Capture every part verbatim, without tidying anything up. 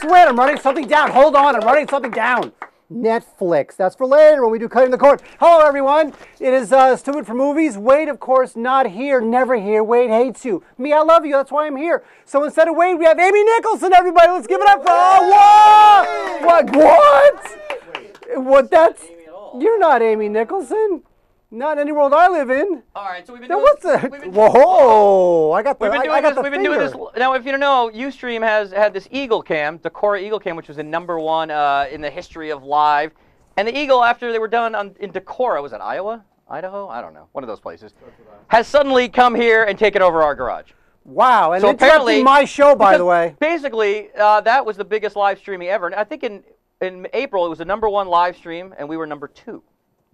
swear I'm writing something down. Hold on, I'm writing something down. Netflix. That's for later when we do Cutting the Cord. Hello, everyone. It is uh, Stupid for Movies. Wade, of course, not here. Never here. Wade hates you. Me, I love you. That's why I'm here. So instead of Wade, we have Amy Nicholson, everybody. Let's give it up for her. What? What? What? That's... You're not Amy Nicholson. Not in any world I live in. All right, so we've been now doing... What's the... We've been, whoa! I got the, we've been doing I, this, I got the We've been finger. doing this... Now, if you don't know, Ustream has had this Eagle Cam, the Cora Eagle Cam, which was the number one uh, in the history of live. And the Eagle, after they were done on, in Decorah, was it Iowa? Idaho? I don't know. One of those places. Has suddenly come here and taken over our garage. Wow, and so it's interrupting my show, by the way. Basically, uh, that was the biggest live streaming ever. And I think in, in April, it was the number one live stream, and we were number two.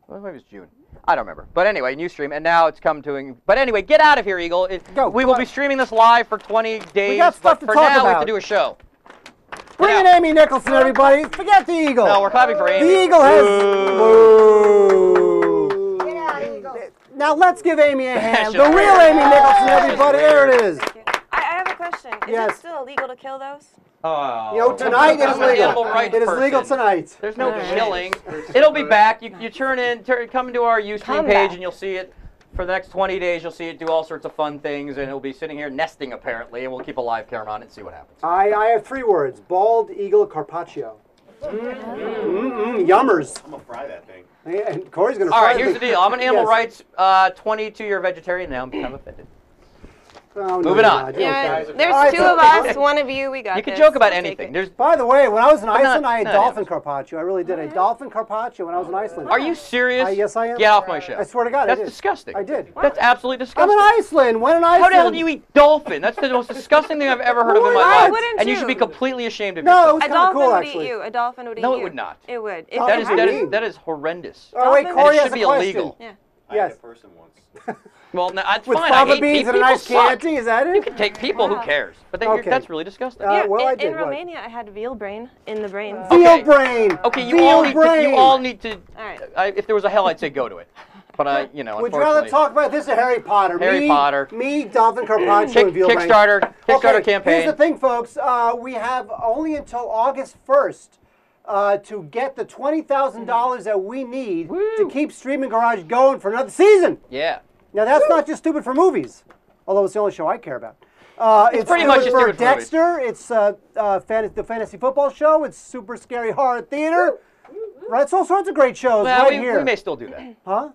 Well, maybe it was June. I don't remember. But anyway, new stream, and now it's come to... But anyway, get out of here, Eagle. It, Go, we will on. be streaming this live for twenty days, we got stuff but to for talk now about. we have to do a show. Bring in Amy Nicholson, everybody. Forget the Eagle. No, we're clapping for Amy. The Eagle has... Boo. Boo. Get out, Eagle. Now let's give Amy a hand. The real Amy Nicholson, everybody. There it is. I have a question. Is yes. it still illegal to kill those? Oh. You know, tonight it is legal. Right it is legal tonight. There's no right. killing. It'll be back. You, you turn in, turn, come to our Ustream page, and you'll see it. For the next twenty days, you'll see it do all sorts of fun things, and it'll be sitting here nesting, apparently, and we'll keep a live camera on it and see what happens. I, I have three words. Bald Eagle Carpaccio. Mm-mm, yummers. I'm going to fry that thing. And Corey's going to fry it. All right, here's the deal. I'm an animal yes. rights uh, twenty-two-year vegetarian now. I'm kind of offended. Oh, Moving no, on. Yeah, there's two of us, one of you, we got You can this. joke about anything. There's By the way, when I was in Iceland, not, I had dolphin carpaccio. I really did. I had dolphin carpaccio when I was in Iceland. Are you serious? Uh, yes, I am. Get off my show. I swear to God, That's I did. disgusting. I did. What? That's absolutely disgusting. I'm in Iceland. When in Iceland? How the hell do you eat dolphin? That's the most disgusting thing I've ever heard of in my life. You? And you should be completely ashamed of yourself. No, it was kind of cool, actually. A dolphin would eat you. A dolphin would eat you. No, it would not. It would. That is horrendous. Oh, wait, Corey has a question. It should be illegal. I yes. had a person once. Well, no, that's With fine. With fava beans and an ice candy, is that it? You can take people, wow. who cares? But then okay. you're, that's really disgusting. Uh, yeah, well, in, I did, in Romania, what? I had veal brain in the brain. Uh, veal okay. brain! Okay, you, veal all need brain. To, you all need to... All right. I, if there was a hell, I'd say go to it. But, I, you know, Would you rather talk about this or Harry Potter? Harry me, Potter. Me, Dolphin Carpaccio, Kick, and veal Kickstarter, brain. Kickstarter okay, campaign. Here's the thing, folks. Uh, we have only until August first. Uh, to get the twenty thousand dollars that we need Woo. to keep Streaming Garage going for another season. Yeah. Now, that's Woo. not just Stupid for Movies, although it's the only show I care about. Uh, it's, it's pretty much just Stupid for Dexter, movies. It's uh, uh, fan the Fantasy Football Show, it's Super Scary Horror Theater. Woo. Right? It's all sorts of great shows well, right we, here. We may still do that. Huh?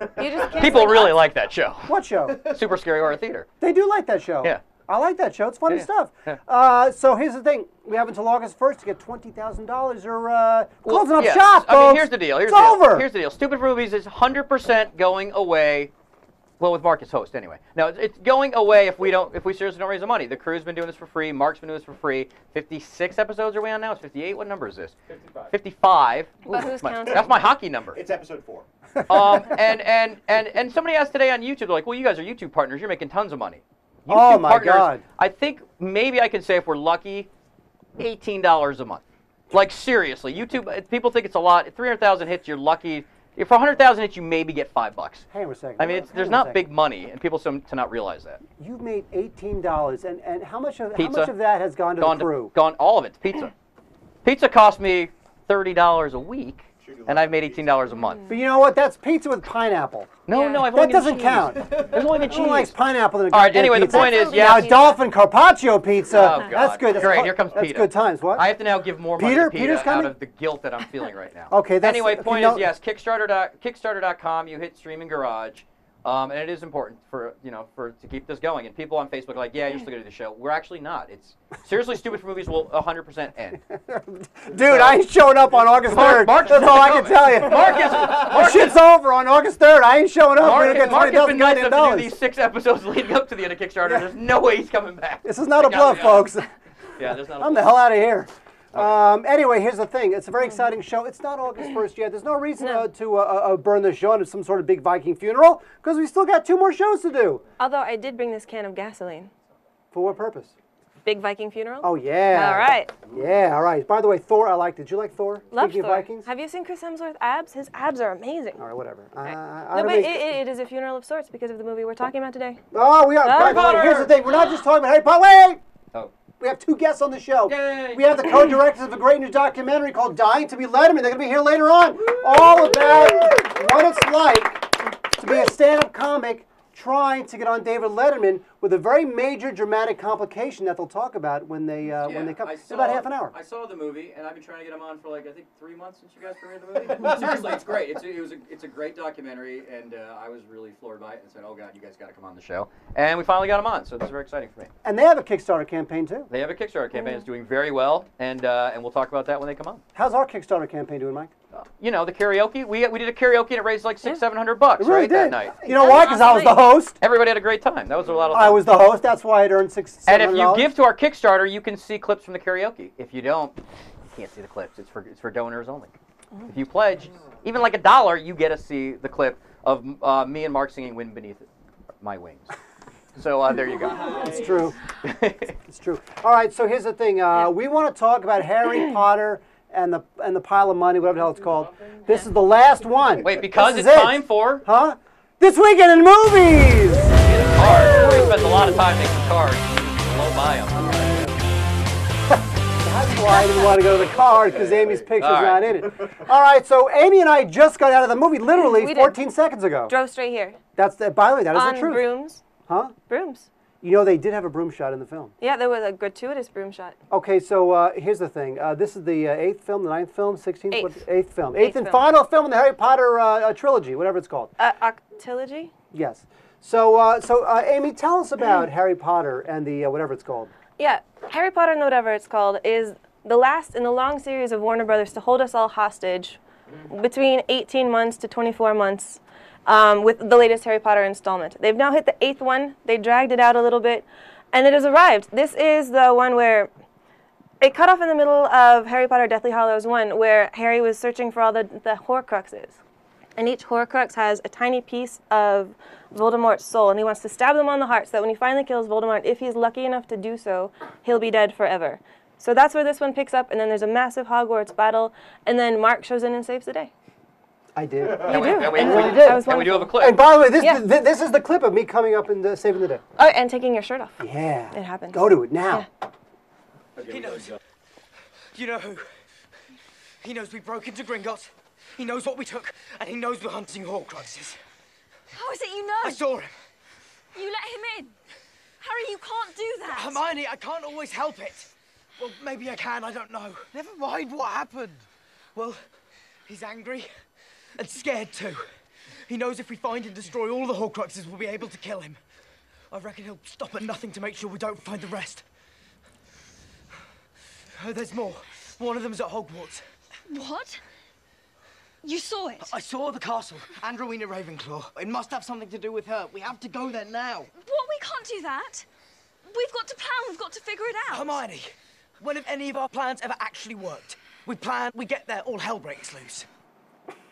You just People really that. like that show. What show? Super Scary Horror Theater. They do like that show. Yeah. I like that show. It's funny yeah. stuff. Uh, so here's the thing: we have until August first to get twenty thousand dollars, or uh, well, closing up yeah. shop. I folks. mean, here's the deal. Here's it's the deal. over. Here's the deal. Stupid for Movies is hundred percent going away. Well, with Mark as host, anyway. No, it's going away if we don't, if we seriously don't raise the money. The crew's been doing this for free. Mark's been doing this for free. Fifty-six episodes are we on now? It's fifty-eight. What number is this? Fifty-five. Fifty-five. But who's counting? That's my hockey number. It's episode four. um, and and and and somebody asked today on YouTube, they're like, well, you guys are YouTube partners. You're making tons of money. YouTube oh my partners, God! I think maybe I can say if we're lucky, eighteen dollars a month. Like seriously, YouTube people think it's a lot. Three hundred thousand hits, you're lucky. If for a hundred thousand hits, you maybe get five bucks. Hang on a second. I mean, it's, there's not big money, and people seem to not realize that. You made eighteen dollars, and and how much of pizza, how much of that has gone to gone the crew? To, gone all of it. Pizza. Pizza cost me thirty dollars a week. And I've made eighteen dollars a month. But you know what? That's pizza with pineapple. No, yeah. no, I've that only doesn't cheese. count. There's only been cheese. Who likes pineapple? All right. Anyway, pizza. the point that's is, yeah, now, dolphin carpaccio pizza. Oh God. That's good. That's great. Here comes Peter. That's good times. What? I have to now give more Peter? money to Peter Peter's out coming? of the guilt that I'm feeling right now. Okay. That's, anyway, point you know, is, yes, Kickstarter dot com. You hit Streaming Garage, um, and it is important for you know for to keep this going. And people on Facebook are like, yeah, you're still gonna do the show. We're actually not. It's seriously Stupid for Movies will one hundred percent end. Dude, so, I showed up on August third. Mark, That's all I can tell you. Mark is, Mark shit's is, over on August third. I ain't showing up. Mark, get Mark has been nice enough to do these six episodes leading up to the end of Kickstarter. Yeah. There's no way he's coming back. This is not like, a bluff, folks. Yeah, there's not a I'm bluff. the hell out of here. Okay. Um, anyway, here's the thing. It's a very exciting show. It's not August first yet. There's no reason no. Uh, to uh, uh, burn the show into some sort of big Viking funeral because we still got two more shows to do. Although I did bring this can of gasoline. For what purpose? Big Viking funeral? Oh, yeah. All right. Yeah, all right. By the way, Thor, I liked. Did you like Thor? Love Thor. Vikings? Have you seen Chris Hemsworth's abs? His abs are amazing. All right, whatever. All right. Uh, no, but it, it is a funeral of sorts because of the movie we're talking about today. Oh, we are. Harry Potter. Here's the thing. We're not just talking about Harry Potter. Wait! Oh. We have two guests on the show. Yay. We have the co-directors of a great new documentary called Dying to be Letterman. They're going to be here later on. Woo. All about what it's like to be a stand-up comic trying to get on David Letterman with a very major dramatic complication that they'll talk about when they uh, yeah, when they come. It's about half an hour. I saw the movie, and I've been trying to get him on for like I think three months since you guys premiered the movie. Seriously, it's great. It's a, it was a, it's a great documentary, and uh, I was really floored by it and said, "Oh God, you guys got to come on the show." And we finally got him on, so this is very exciting for me. And they have a Kickstarter campaign too. They have a Kickstarter campaign. Mm. It's doing very well, and uh, and we'll talk about that when they come on. How's our Kickstarter campaign doing, Mike? You know, the karaoke. We we did a karaoke and it raised like six, yeah. seven hundred bucks really right did. that night. You know why? Because I was the host. Everybody had a great time. That was a lot of fun. I was the host. That's why it earned six. And if you give to our Kickstarter, you can see clips from the karaoke. If you don't, you can't see the clips. It's for it's for donors only. If you pledge, even like a dollar, you get to see the clip of uh, me and Mark singing "Wind Beneath My Wings." So uh, there you go. Nice. It's true. It's true. All right. So here's the thing. Uh, yeah. We want to talk about Harry Potter and the and the pile of money, whatever the hell it's called. This is the last one. Wait, because it's it. time for huh? This Weekend in Movies. It's cards. We spend a lot of time making cards. Low buy them. That's why I didn't want to go to the card because Amy's picture's right. not in it. All right, so Amy and I just got out of the movie literally we fourteen did. seconds ago. Drove straight here. That's the, by the way, that is On the truth. On brooms. Huh? Brooms. You know, they did have a broom shot in the film. Yeah, there was a gratuitous broom shot. Okay, so uh, here's the thing. Uh, this is the uh, eighth film, the ninth film, sixteenth? Eighth. What, eighth film. Eighth, eighth and film. final film in the Harry Potter uh, trilogy, whatever it's called. Uh, octilogy? Yes. So, uh, so uh, Amy, tell us about Harry Potter and the uh, whatever it's called. Yeah, Harry Potter and whatever it's called is the last in the long series of Warner Brothers to hold us all hostage between eighteen months to twenty-four months. Um, with the latest Harry Potter installment. They've now hit the eighth one. They dragged it out a little bit, and it has arrived. This is the one where it cut off in the middle of Harry Potter Deathly Hallows one, where Harry was searching for all the, the Horcruxes. And each Horcrux has a tiny piece of Voldemort's soul, and he wants to stab them on the heart so that when he finally kills Voldemort, if he's lucky enough to do so, he'll be dead forever. So that's where this one picks up, and then there's a massive Hogwarts battle, and then Mark shows in and saves the day. I did. You and do. We, and we, and we, did. That was and we do have a clip. And by the way, this, yeah. th this is the clip of me coming up and uh, saving the day. Oh, and taking your shirt off. Yeah. It happened. Go to it now. Yeah. Okay, he knows. You know who? He knows we broke into Gringotts. He knows what we took. And he knows we're hunting Horcruxes. How is it you know? I saw him. You let him in. Harry, you can't do that. Hermione, I can't always help it. Well, maybe I can. I don't know. Never mind what happened. Well, he's angry. And scared too. He knows if we find and destroy all the Horcruxes, we'll be able to kill him. I reckon he'll stop at nothing to make sure we don't find the rest. Oh, there's more. One of them's at Hogwarts. What? You saw it? I saw the castle. And Rowena Ravenclaw. It must have something to do with her. We have to go there now. What? We can't do that. We've got to plan. We've got to figure it out. Hermione, when have any of our plans ever actually worked? We plan, we get there, all hell breaks loose.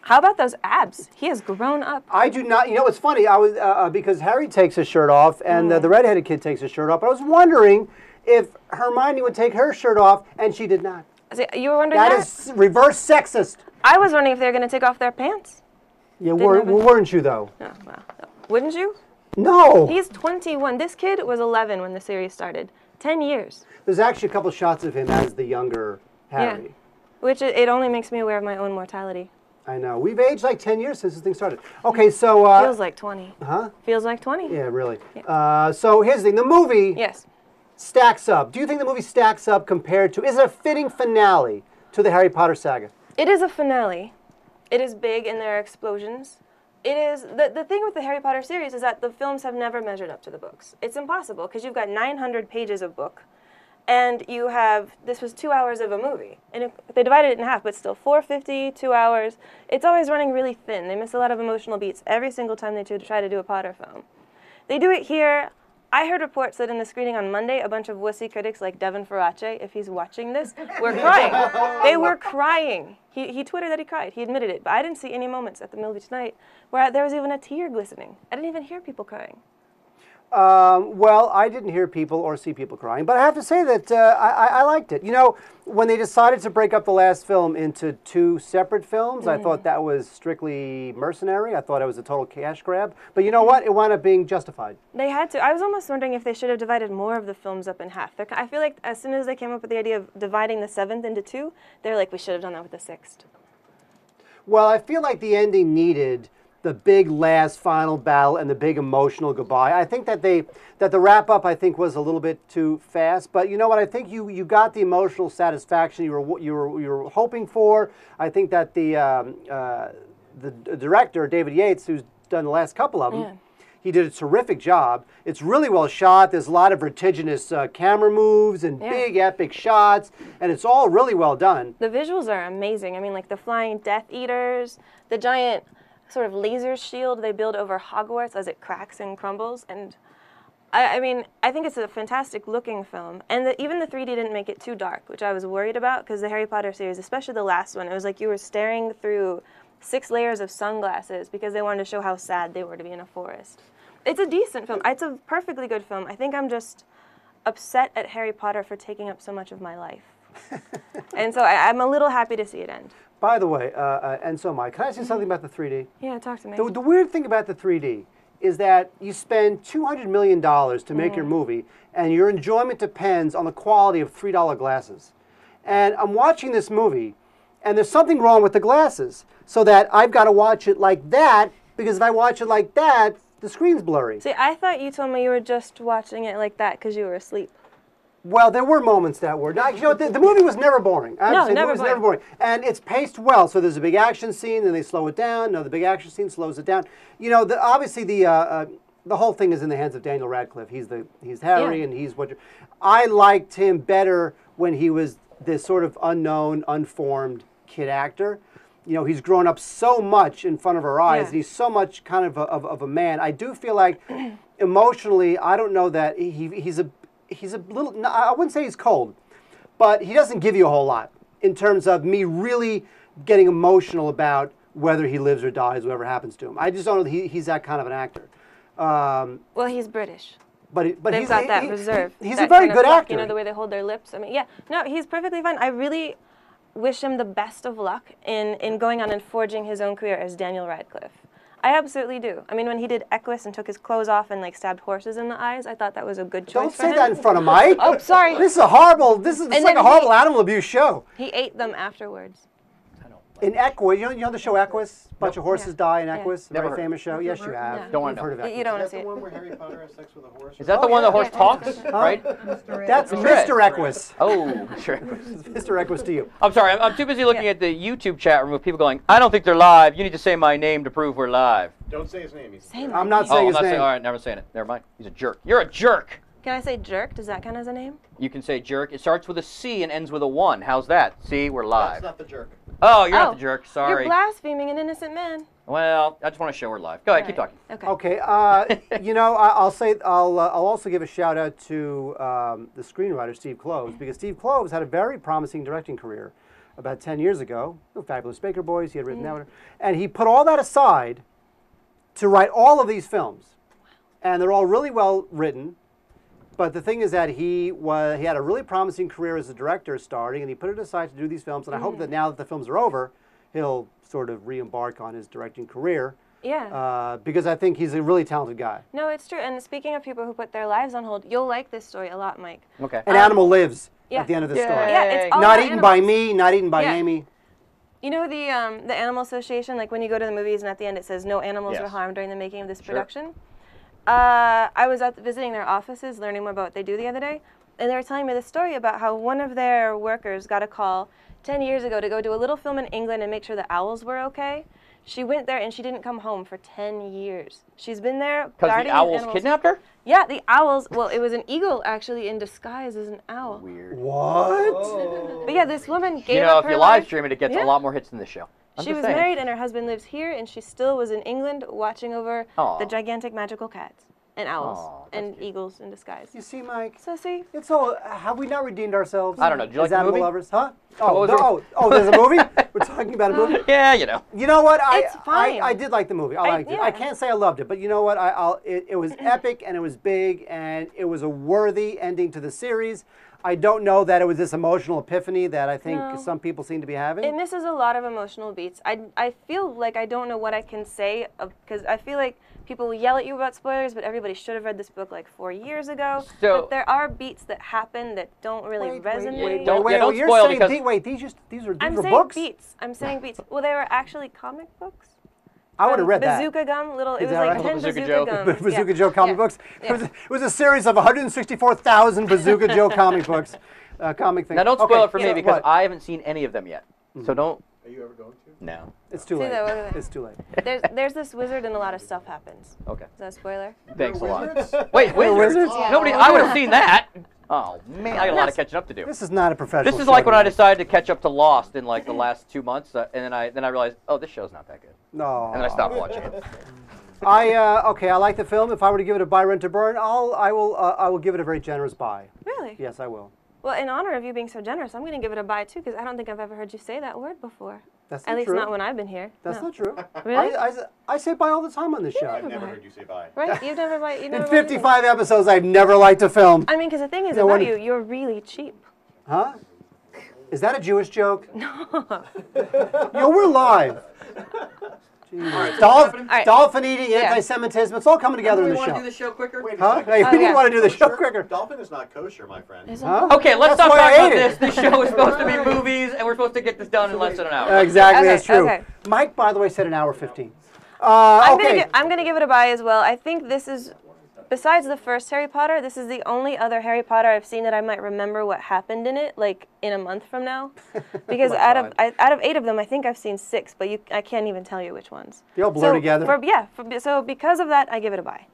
How about those abs? He has grown up. I do not. You know, it's funny. I was uh, because Harry takes his shirt off, and mm. uh, the redheaded kid takes his shirt off. But I was wondering if Hermione would take her shirt off, and she did not. So you were wondering that, that is reverse sexist. I was wondering if they were going to take off their pants. Yeah, were, weren't you though? Oh, wow. Wouldn't you? No. He's twenty-one. This kid was eleven when the series started. Ten years. There's actually a couple of shots of him as the younger Harry. Yeah. Which it only makes me aware of my own mortality. I know. We've aged like ten years since this thing started. Okay, so... Uh, Feels like twenty. Huh? Feels like twenty. Yeah, really. Yeah. Uh, so here's the thing. The movie yes. stacks up. Do you think the movie stacks up compared to... Is it a fitting finale to the Harry Potter saga? It is a finale. It is big and there are explosions. It is... The, the thing with the Harry Potter series is that the films have never measured up to the books. It's impossible because you've got nine hundred pages of book and you have, this was two hours of a movie. And if, they divided it in half, but still four fifty, two hours. It's always running really thin. They miss a lot of emotional beats every single time they try to do a Potter film. They do it here. I heard reports that in the screening on Monday, a bunch of wussy critics like Devin Farace, if he's watching this, were crying. They were crying. He, he tweeted that he cried. He admitted it. But I didn't see any moments at the movie tonight where I, there was even a tear glistening. I didn't even hear people crying. Um, well, I didn't hear people or see people crying, but I have to say that uh, I, I liked it. You know, when they decided to break up the last film into two separate films, mm-hmm. I thought that was strictly mercenary. I thought it was a total cash grab. But you know what? It wound up being justified. They had to. I was almost wondering if they should have divided more of the films up in half. They're, I feel like as soon as they came up with the idea of dividing the seventh into two, they're like, we should have done that with the sixth. Well, I feel like the ending needed the big last final battle and the big emotional goodbye. I think that they that the wrap up I think was a little bit too fast, but you know what? I think you you got the emotional satisfaction you were you were you were hoping for. I think that the um, uh, the director David Yates, who's done the last couple of them, yeah. he did a terrific job. It's really well shot. There's a lot of vertiginous uh, camera moves and yeah. big epic shots, and it's all really well done. The visuals are amazing. I mean, like the flying Death Eaters, the giant sort of laser shield they build over Hogwarts as it cracks and crumbles. And I, I mean, I think it's a fantastic looking film. And the, even the three D didn't make it too dark, which I was worried about, because the Harry Potter series, especially the last one, it was like you were staring through six layers of sunglasses because they wanted to show how sad they were to be in a forest. It's a decent film. It's a perfectly good film. I think I'm just upset at Harry Potter for taking up so much of my life. And so I, I'm a little happy to see it end. By the way, uh, uh, and so am I. Can I say something about the three D? Yeah, talk to me. The, the weird thing about the three D is that you spend two hundred million dollars to make mm. your movie, and your enjoyment depends on the quality of three dollar glasses. And I'm watching this movie, and there's something wrong with the glasses, so that I've got to watch it like that, because if I watch it like that, the screen's blurry. See, I thought you told me you were just watching it like that because you were asleep. Well, there were moments that were not. You know, the, the movie was never boring. I have no, to say, never, it was boring. never boring. And it's paced well. So there's a big action scene, then they slow it down. No, the big action scene slows it down. You know, the, obviously the uh, uh, the whole thing is in the hands of Daniel Radcliffe. He's the he's Harry, yeah. and he's what. You're, I liked him better when he was this sort of unknown, unformed kid actor. You know, he's grown up so much in front of our eyes, yeah. and he's so much kind of a, of, of a man. I do feel like emotionally, I don't know that he he's a. He's a little, I wouldn't say he's cold, but he doesn't give you a whole lot in terms of me really getting emotional about whether he lives or dies, whatever happens to him. I just don't know that he, he's that kind of an actor. Um, well, he's British. But, he, but They've he's got that he, reserve. He's that a very kind of good luck, actor. You know, the way they hold their lips. I mean, yeah. No, he's perfectly fine. I really wish him the best of luck in, in going on and forging his own career as Daniel Radcliffe. I absolutely do. I mean, when he did Equus and took his clothes off and like stabbed horses in the eyes, I thought that was a good choice. Don't say for him. that in front of Mike. Oh, sorry. This is a horrible. This is this like a horrible he, animal abuse show. He ate them afterwards. I don't like in Equus, you know, you know the show Equus. A bunch nope. of horses yeah. die in Equus. Yeah. Very Never famous show. Never yes, you have. No. Don't want to heard of Equus. You don't want to see it. Is that the one where Harry Potter has sex with a horse? Is that oh, the one yeah. the horse yeah. talks? Huh? Right. That's Mister Equus. Oh, sure. Mister Equus to you. I'm sorry. I'm, I'm too busy looking yeah. at the YouTube chat room with people going, I don't think they're live. You need to say my name to prove we're live. Don't say his name. He's say I'm not saying oh, his I'm not name. Saying, all right, never saying it. Never mind. He's a jerk. You're a jerk. Can I say jerk? Does that count as a name? You can say jerk. It starts with a C and ends with a one. How's that? See, we're live. That's not the jerk. Oh, you're oh, not the jerk. Sorry. You're blaspheming an innocent man. Well, I just want to show her live. Go ahead, right. keep talking. Okay. Okay. Uh, you know, I, I'll say I'll uh, I'll also give a shout out to um, the screenwriter Steve Kloves, because Steve Kloves had a very promising directing career about ten years ago. The Fabulous Baker Boys. He had written mm. that one, and he put all that aside to write all of these films, and they're all really well written. But the thing is that he was he had a really promising career as a director starting, and he put it aside to do these films. And mm-hmm. I hope that now that the films are over, he'll sort of re-embark on his directing career. Yeah. Uh, because I think he's a really talented guy. No, it's true. And speaking of people who put their lives on hold, you'll like this story a lot, Mike. Okay. An um, animal lives yeah. at the end of the story. Yeah, it's all Not eaten animals. by me, not eaten by yeah. Amy. You know the um, the Animal Association, like when you go to the movies and at the end it says no animals yes. were harmed during the making of this sure. production? Uh, I was at the, visiting their offices, learning more about what they do the other day, and they were telling me this story about how one of their workers got a call ten years ago to go do a little film in England and make sure the owls were okay. She went there and she didn't come home for ten years. She's been there guarding the owls. Animals. Kidnapped her? Yeah, the owls. Well, it was an eagle actually in disguise as an owl. Weird. What? Whoa. But yeah, this woman gave you know, up her life. You know, if you live stream it, it gets yeah. a lot more hits than this show. I'm she was saying. married and her husband lives here, and she still was in England watching over Aww. the gigantic magical cats. and owls. Aww, and cute. Eagles in disguise. You see, Mike? So see? It's all, have we not redeemed ourselves? I don't know. Do you like the movie? Lovers? Huh? Oh, the, oh, oh, there's a movie? We're talking about a movie? Yeah, you know. You know what? I, it's fine. I, I did like the movie. I liked I, yeah. it. I can't say I loved it, but you know what? I, I'll, it, it was epic, and it was big, and it was a worthy ending to the series. I don't know that it was this emotional epiphany that I think no. some people seem to be having. It misses a lot of emotional beats. I, I feel like I don't know what I can say, because I feel like people will yell at you about spoilers, but everybody should have read this book like four years ago. So, but there are beats that happen that don't really wait, resonate. Wait, wait, don't, wait, yeah, don't wait, spoil saying, because... Th wait, these, just, these are these were books? I'm saying beats. I'm saying beats. Well, they were actually comic books. I would have read bazooka that. Bazooka gum, little, it was like right? ten Bazooka, bazooka Joe. Gums. Bazooka yeah. Joe comic yeah. books. Yeah. It, was, it was a series of one hundred sixty-four thousand Bazooka Joe comic books, uh, comic things. Now don't spoil okay. it for yeah. me because what? I haven't seen any of them yet. Mm-hmm. So don't. Are you ever going to? No. It's too See, late. That, it's too late. There's, there's this wizard and a lot of stuff happens. Okay. Is that a spoiler? Thanks a lot. Wait, wizards? wizards? Yeah. Nobody, I would have seen that. Oh, man, I got a lot of catching up to do. This is not a professional This is like when I decided to catch up to Lost in like the last two months, uh, and then I then I realized, oh, this show's not that good. No. And then I stopped watching it. I, uh, okay, I like the film. If I were to give it a buy, rent, or burn, I'll, I will uh, I will give it a very generous buy. Really? Yes, I will. Well, in honor of you being so generous, I'm going to give it a buy, too, because I don't think I've ever heard you say that word before. That's not true. At least not when I've been here. That's no. not true. Really? I, I, I say bye all the time on this you show. I've never buy. heard you say bye. Right? You've never bought. In fifty-five episodes, I've never liked a film. I mean, because the thing is no about one... you, you're really cheap. Huh? Is that a Jewish joke? No. Yo, we're live. Right, so Dolph, right. Dolphin eating, yeah. anti-Semitism, it's all coming together in the show. Do we want to do the show quicker? Wait a huh? Hey, oh, we yeah. didn't want to do the kosher? show quicker. Dolphin is not kosher, my friend. Huh? Okay, let's that's stop talking about this. This show is supposed to be movies, and we're supposed to get this done in less than an hour. Exactly, okay, that's true. Okay. Mike, by the way, said an hour fifteen. Uh, okay. I'm going to give it a buy as well. I think this is, besides the first Harry Potter, this is the only other Harry Potter I've seen that I might remember what happened in it, like in a month from now. Because out God. of I, out of eight of them, I think I've seen six, but you, I can't even tell you which ones. They all blur so together. For, yeah. For, so because of that, I give it a buy.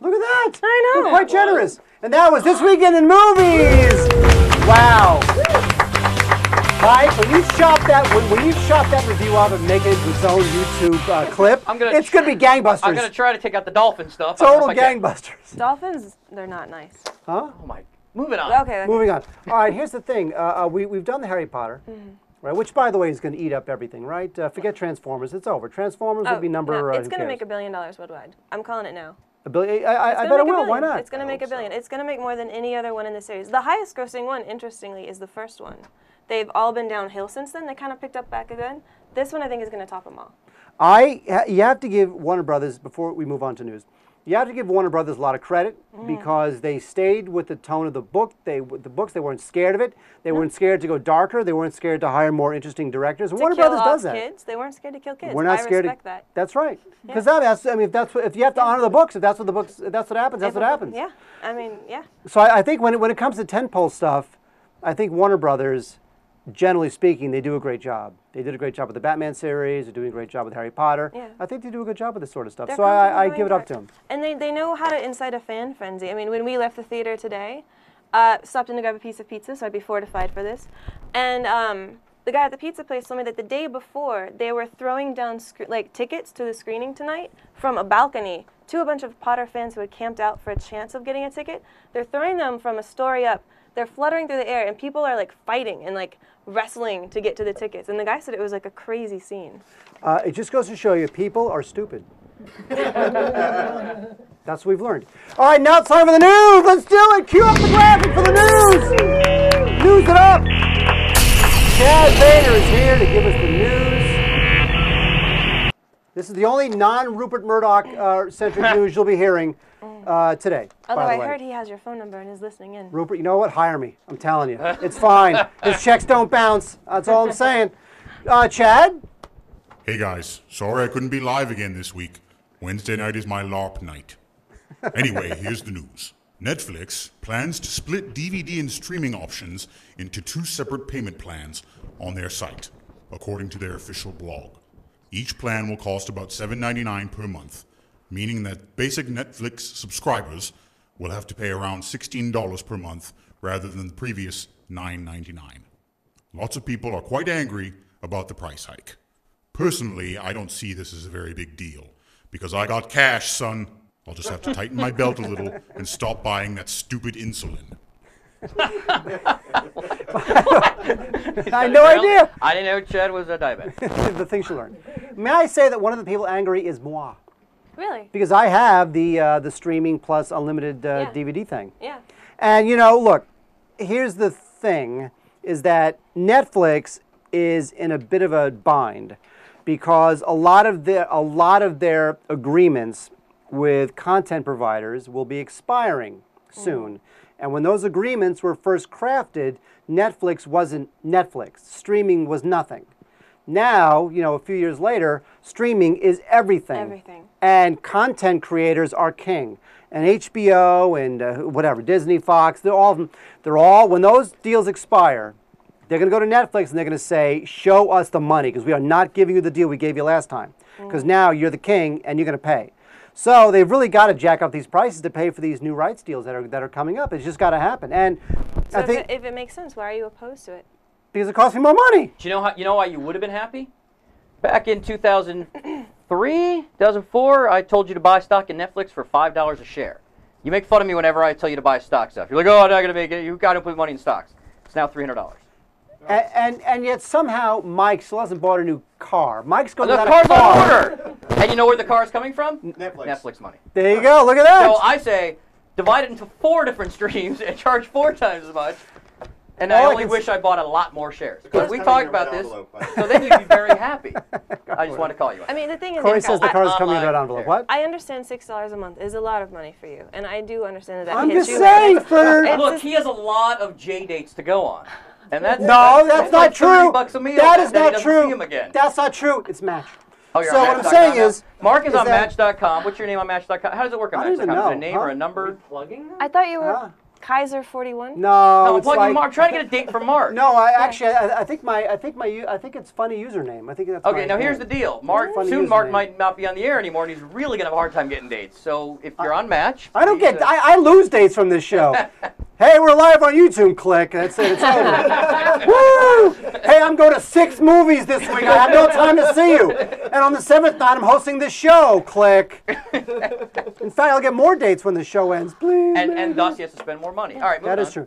Look at that! I know. You're quite generous. And that was This Weekend in Movies. Wow. Mike, when you shop that, when, when you shop that review out and make it its own YouTube uh, clip, I'm gonna it's going to be gangbusters. I'm going to try to take out the dolphin stuff. Total gangbusters. Dolphins, they're not nice. Huh? Oh my. Moving on. Okay. okay. Moving on. All right. Here's the thing. Uh, uh, we we've done the Harry Potter, mm-hmm. right? Which, by the way, is going to eat up everything, right? Uh, forget Transformers. It's over. Transformers oh, would be number. No, it's uh, going to make a billion dollars worldwide. I'm calling it now. A billion? I, I, I bet it will. Why not? It's going to make a billion. So. It's going to make more than any other one in the series. The highest-grossing one, interestingly, is the first one. They've all been downhill since then. They kind of picked up back again. This one, I think, is going to top them all. I, you have to give Warner Brothers, before we move on to news, you have to give Warner Brothers a lot of credit mm. because they stayed with the tone of the book. They, the books, they weren't scared of it. They no. weren't scared to go darker. They weren't scared to hire more interesting directors. To Warner kill Brothers off does that. Kids, they weren't scared to kill kids. We're not I scared respect to, that. That's right. Because yeah. that, I mean, if that's what, if you have to yeah. honor the books, if that's what the books, if that's what happens. That's if, what happens. Yeah, I mean, yeah. So I, I think when it, when it comes to tentpole stuff, I think Warner Brothers, generally speaking, they do a great job. They did a great job with the Batman series. They're doing a great job with Harry Potter. Yeah. I think they do a good job with this sort of stuff. They're so I, I give it up to them. And they, they know how to incite a fan frenzy. I mean, when we left the theater today, uh, stopped in to grab a piece of pizza, so I'd be fortified for this. And um, the guy at the pizza place told me that the day before, they were throwing down sc like tickets to the screening tonight from a balcony to a bunch of Potter fans who had camped out for a chance of getting a ticket. They're throwing them from a story up. They're fluttering through the air, and people are like fighting and like wrestling to get to the tickets. And the guy said it was like a crazy scene. Uh, it just goes to show you, people are stupid. That's what we've learned. All right, now it's time for the news. Let's do it. Cue up the graphic for the news. News it up. Chad Boehner is here to give us the news. This is the only non-Rupert Murdoch-centric uh, news you'll be hearing. Uh, today. Although I way. heard he has your phone number and is listening in. Rupert, you know what? Hire me. I'm telling you. It's fine. His checks don't bounce. That's all I'm saying. Uh, Chad? Hey, guys. Sorry I couldn't be live again this week. Wednesday night is my LARP night. Anyway, here's the news. Netflix plans to split D V D and streaming options into two separate payment plans on their site, according to their official blog. Each plan will cost about seven ninety-nine per month, meaning that basic Netflix subscribers will have to pay around sixteen dollars per month rather than the previous nine ninety-nine. Lots of people are quite angry about the price hike. Personally, I don't see this as a very big deal because I got cash, son. I'll just have to tighten my belt a little and stop buying that stupid insulin. I had no idea. I didn't know Chad was a diabetic. The things you learn. May I say that one of the people angry is moi? Really? Because I have the uh, the streaming plus unlimited uh, yeah. D V D thing. Yeah. And you know, look, here's the thing: is that Netflix is in a bit of a bind because a lot of the a lot of their agreements with content providers will be expiring soon. Mm. And when those agreements were first crafted, Netflix wasn't Netflix. Streaming was nothing. Now, you know, a few years later, streaming is everything. Everything. And content creators are king. And H B O and uh, whatever, Disney, Fox, they're all of them. They're all, when those deals expire, they're going to go to Netflix and they're going to say, show us the money because we are not giving you the deal we gave you last time. Because mm. now you're the king and you're going to pay. So they've really got to jack up these prices to pay for these new rights deals that are that are coming up. It's just got to happen. And so I think if it, if it makes sense, why are you opposed to it? Because it costs me more money. Do you know how? You know why you would have been happy? Back in two thousand three, two thousand four, I told you to buy stock in Netflix for five dollars a share. You make fun of me whenever I tell you to buy stock stuff. You're like, oh, I'm not gonna make it. You've got to put money in stocks. It's now three hundred dollars. And, and and yet somehow Mike still hasn't bought a new car. Mike's going to buy a car. The car's on order. And you know where the car is coming from? Netflix. Netflix money. There you go. Look at that. So I say, divide it into four different streams and charge four times as much. And All I only I wish I bought a lot more shares. But we talked about this, so then you'd be very happy. I just want to call you out. I mean, the thing is, Corey says the car's coming out of that envelope. What? I understand six dollars a month is a lot of money for you, and I do understand that. I'm just saying, for look, he has a lot of J dates to go on. And that's, no, that's, that's not like true. Bucks a meal that is not true. That's not true. It's Match. Oh, so what I'm saying now. is, Mark is, is on Match dot com. What's your name on Match dot com? How does it work on Match dot com? Is it a name huh? or a number? Plugging? I thought you were huh? Kaiser forty-one. No, no, it's like, Mark. Try to get a date from Mark. No, I actually, I, I think my, I think my, I think it's funny username. I think that's okay. Now name. here's the deal, Mark. Funny soon, username. Mark might not be on the air anymore, and he's really gonna have a hard time getting dates. So if you're I, on Match, I don't get, I, I lose dates from this show. Hey, we're live on YouTube, click. That's it, it's over. Woo! Hey, I'm going to six movies this week. I have no time to see you. And on the seventh night, I'm hosting this show, click. In fact, I'll get more dates when the show ends. Please. And, and thus, he has to spend more money. All right, move on. That is true.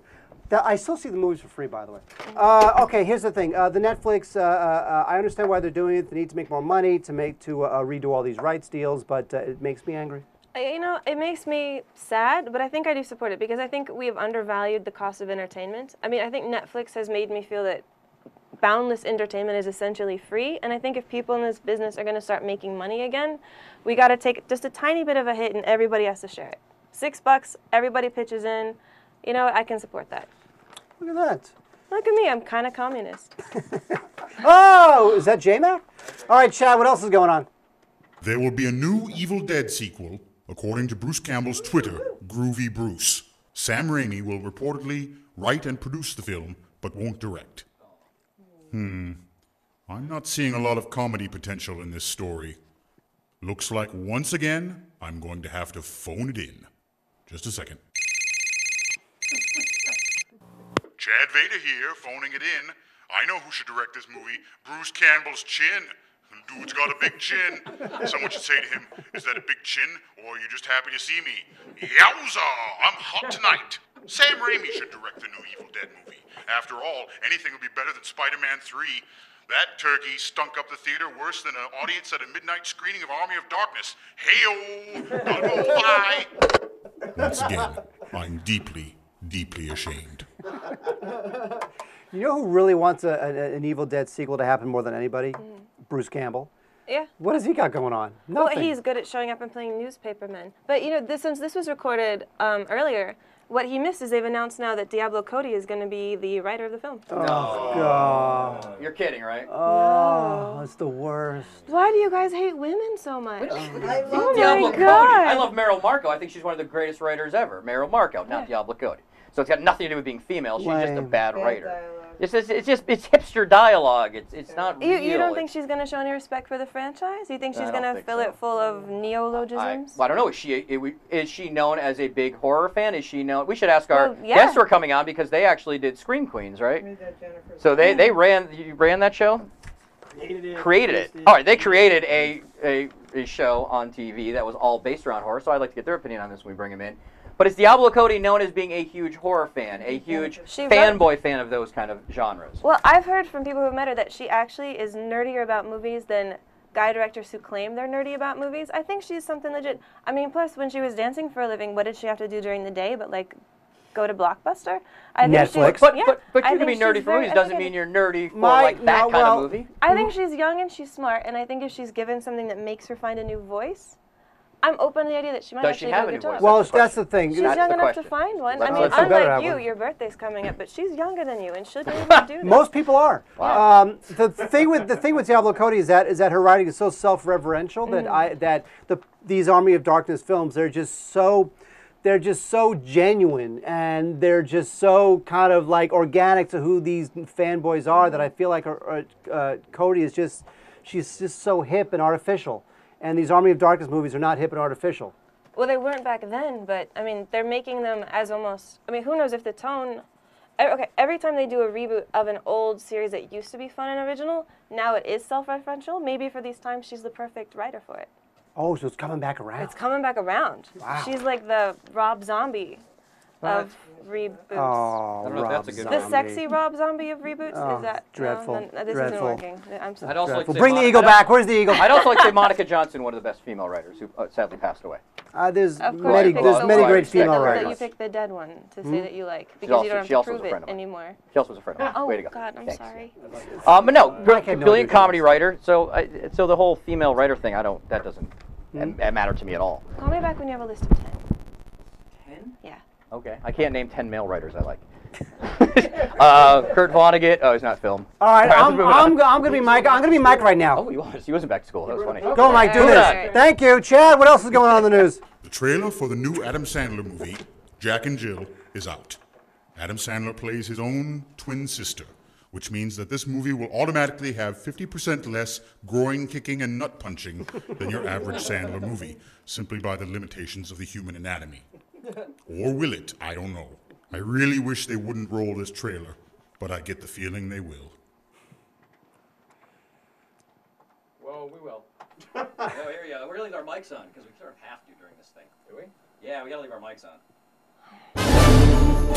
I still see the movies for free, by the way. Uh, okay, here's the thing. Uh, the Netflix, uh, uh, I understand why they're doing it. They need to make more money to, make, to uh, redo all these rights deals, but uh, it makes me angry. You know, it makes me sad, but I think I do support it because I think we have undervalued the cost of entertainment. I mean, I think Netflix has made me feel that boundless entertainment is essentially free, and I think if people in this business are going to start making money again, we got to take just a tiny bit of a hit and everybody has to share it. Six bucks, everybody pitches in. You know, I can support that. Look at that. Look at me, I'm kind of communist. Oh, is that J Mac? All right, Chad, what else is going on? There will be a new Evil Dead sequel. According to Bruce Campbell's Twitter, Groovy Bruce, Sam Raimi will reportedly write and produce the film, but won't direct. Hmm. I'm not seeing a lot of comedy potential in this story. Looks like once again, I'm going to have to phone it in. Just a second. Chad Vader here, phoning it in. I know who should direct this movie, Bruce Campbell's chin. Dude's got a big chin. Someone should say to him, is that a big chin, or are you just happy to see me? Yowza! I'm hot tonight. Sam Raimi should direct the new Evil Dead movie. After all, anything would be better than Spider-Man three. That turkey stunk up the theater worse than an audience at a midnight screening of Army of Darkness. Hey-o! Once again, I'm deeply, deeply ashamed. You know who really wants a, a, an Evil Dead sequel to happen more than anybody? Mm. Bruce Campbell. Yeah. What has he got going on? Nothing. Well, he's good at showing up and playing newspaper men. But, you know, this, since this was recorded um, earlier, what he missed is they've announced now that Diablo Cody is going to be the writer of the film. Oh, oh God. You're kidding, right? Oh, no. That's the worst. Why do you guys hate women so much? Oh, I love oh Diablo Cody. I love Meryl Marco. I think she's one of the greatest writers ever. Meryl Marco, not yeah. Diablo Cody. So it's got nothing to do with being female. She's Lame. just a bad writer. It's just, it's just it's hipster dialogue. It's it's not real. You, you don't think it's, she's going to show any respect for the franchise? You think she's going to fill so. it full of neologisms? I, well, I don't know. Is she is she known as a big horror fan? Is she known? We should ask our well, yeah. guests who are coming on because they actually did Scream Queens, right? So they they ran you ran that show. Created it. Created it. All right, they created a, a a show on T V that was all based around horror, so I'd like to get their opinion on this when we bring them in. But it's Diablo Cody, known as being a huge horror fan, a huge fanboy fan of those kind of genres. Well, I've heard from people who met her that she actually is nerdier about movies than guy directors who claim they're nerdy about movies. I think she's something legit. I mean, plus, when she was dancing for a living, what did she have to do during the day but, like, go to Blockbuster? I Netflix. Think she's, but, yeah, but, but you can be nerdy for movies. Doesn't mean you're nerdy for, my, like, that no, kind well, of movie. I think she's young and she's smart, and I think if she's given something that makes her find a new voice, I'm open to the idea that she might Does actually she have do a good job. Well, that's, that's the thing. She's that's young enough question. to find one. Let's I mean, unlike you, one. your birthday's coming up, but she's younger than you and should be able to do this. Most people are. Wow. Um, the thing with the thing with Diablo Cody is that is that her writing is so self-referential mm-hmm. that I that the these Army of Darkness films they're just so they're just so genuine and they're just so kind of like organic to who these fanboys are that I feel like her, her, uh, Cody is just she's just so hip and artificial. And these Army of Darkness movies are not hip and artificial. Well, they weren't back then, but, I mean, they're making them as almost... I mean, who knows if the tone... Okay, every time they do a reboot of an old series that used to be fun and original, now it is self-referential. Maybe for these times, she's the perfect writer for it. Oh, so it's coming back around. It's coming back around. Wow. She's like the Rob Zombie of reboots. Oh, Rob Zombie. The sexy Rob Zombie of reboots? Oh, is that dreadful? No, no, this dreadful. Isn't working. I'm sorry. I'd also like to say Bring Monica, the eagle back. Where's the eagle? I'd also like to say Monica Johnson, one of the best female writers, who uh, sadly passed away. Uh, there's of course many, there's many great female writers. You picked the dead one to say that you like because also, you don't have to prove it anymore. She also was a friend of mine. Oh, way to go. God, I'm Thanks. sorry. Um, but no, brilliant comedy writer. So, uh, so the whole female writer thing, I don't. That doesn't mm-hmm. matter to me at all. Call me back when you have a list of ten. Ten? Yeah. Okay, I can't name ten male writers I like. uh, Kurt Vonnegut. Oh, he's not film. All right, All right I'm, I'm, I'm gonna be Mike. I'm gonna be Mike right now. Oh, you are. He wasn't back to school. That was funny. Go, Mike. Do this. Thank you, Chad. What else is going on in the news? The trailer for the new Adam Sandler movie, Jack and Jill, is out. Adam Sandler plays his own twin sister, which means that this movie will automatically have fifty percent less groin kicking and nut punching than your average Sandler movie, simply by the limitations of the human anatomy. Or will it? I don't know. I really wish they wouldn't roll this trailer, but I get the feeling they will. Well, we will. Oh, here we go. We're going to leave our mics on, because we sort of have to during this thing. Do we? Yeah, we got to leave our mics on.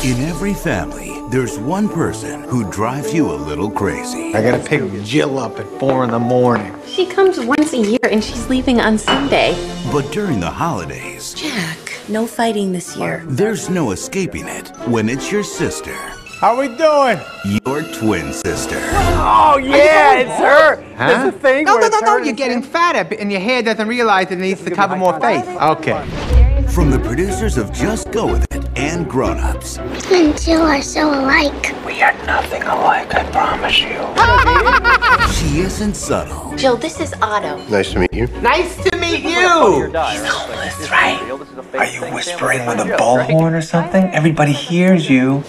In every family, there's one person who drives you a little crazy. I got to pick Jill up at four in the morning. She comes once a year, and she's leaving on Sunday. But during the holidays... Jack. No fighting this year. There's no escaping it when it's your sister. How we doing? Your twin sister. Oh, yeah, it's her. Huh? There's a thing No, no, no, no, you're getting fatter, and your hair doesn't realize it needs to cover more face. Okay. From the producers of Just Go With It and Grown Ups. And Jill are so alike. We are nothing alike, I promise you. She isn't subtle. Jill, this is Otto. Nice to meet you. Nice to meet you. He's homeless, right? Are you whispering with a bullhorn or something? Everybody hears you.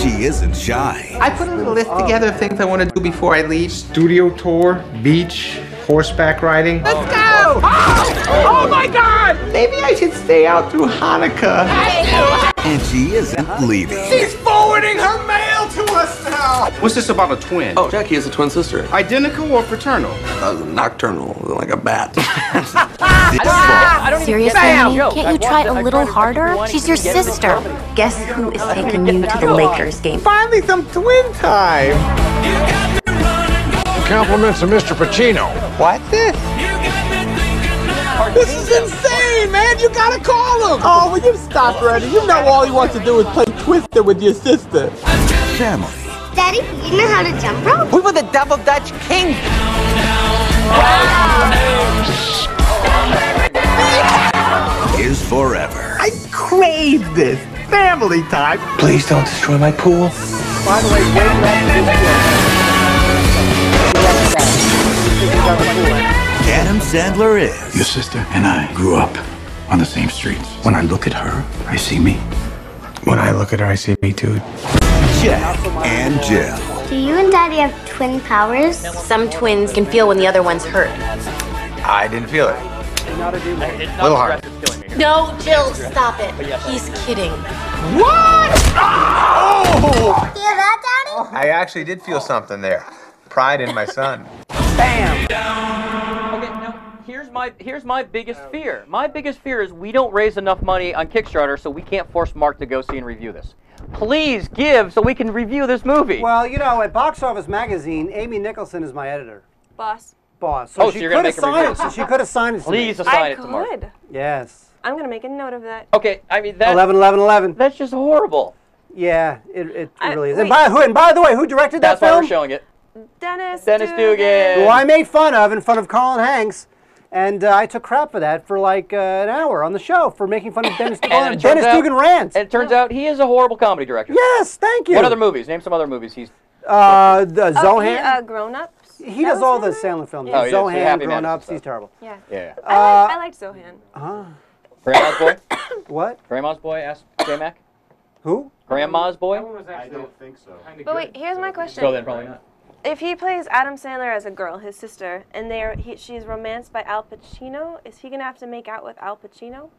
She isn't shy. I put a list together of things I want to do before I leave. Studio tour, beach, horseback riding. Let's go! Oh, oh my God! Maybe I should stay out through Hanukkah. And she isn't leaving. She's forwarding her mail to us now! What's this about a twin? Oh, Jackie is a twin sister. Identical or fraternal? Uh, nocturnal, like a bat. Seriously, can't you try a little harder? She's your sister. Guess who is taking you to the Lakers game? Finally, some twin time. Compliments of Mister Pacino. What's this? This is insane, man. You gotta call him. Oh, will you stop, Reddy? You know all he wants to do is play Twister with your sister. Family. Daddy, you know how to jump rope? We were the double Dutch kings. Wow. Is forever. I crave this family time. Please don't destroy my pool. By the way, wait Adam Sandler is. Your sister and I grew up on the same streets. When I look at her, I see me. When I look at her, I see me too. Jack and Jill. Do you and Daddy have twin powers? Some twins can feel when the other one's hurt. I didn't feel it. Not a little hard. No, Jill, stop it. He's kidding. What? Oh! Hear that, Daddy? I actually did feel something there. Pride in my son. Bam! Okay, now here's my here's my biggest fear. My biggest fear is we don't raise enough money on Kickstarter, so we can't force Mark to go see and review this. Please give so we can review this movie. Well, you know, at Box Office Magazine, Amy Nicholson is my editor. Boss. Boss. So oh, she so you're gonna make a review. So she could assign it to me. Please assign it to Mark. I could. Yes. I'm gonna make a note of that. Okay, I mean that. eleven, eleven, eleven. That's just horrible. Yeah, it it I, really is. Wait. And by who? And by the way, who directed that that's film? That's why we're showing it. Dennis. Dennis Dugan. Who I made fun of in front of Colin Hanks, and uh, I took crap for that for like uh, an hour on the show for making fun of Dennis Dugan. And Dennis out, Dugan rants. And it turns out he is a horrible comedy director. Yes, thank you. What other movies? Name some other movies. He's uh, the oh, Zohan. He, uh, Grown Ups. He that does all the silent films. Yeah. Oh, Zohan, yeah, so Grown Ups. He's terrible. Yeah. Yeah. Uh, I liked like Zohan. Uh, Grandma's Boy. What? Grandma's Boy. Asked J Mac. Who? Grandma's Boy? I don't think so. But wait, here's my question. So then probably not. If he plays Adam Sandler as a girl, his sister, and they are, he, she's romanced by Al Pacino, is he going to have to make out with Al Pacino?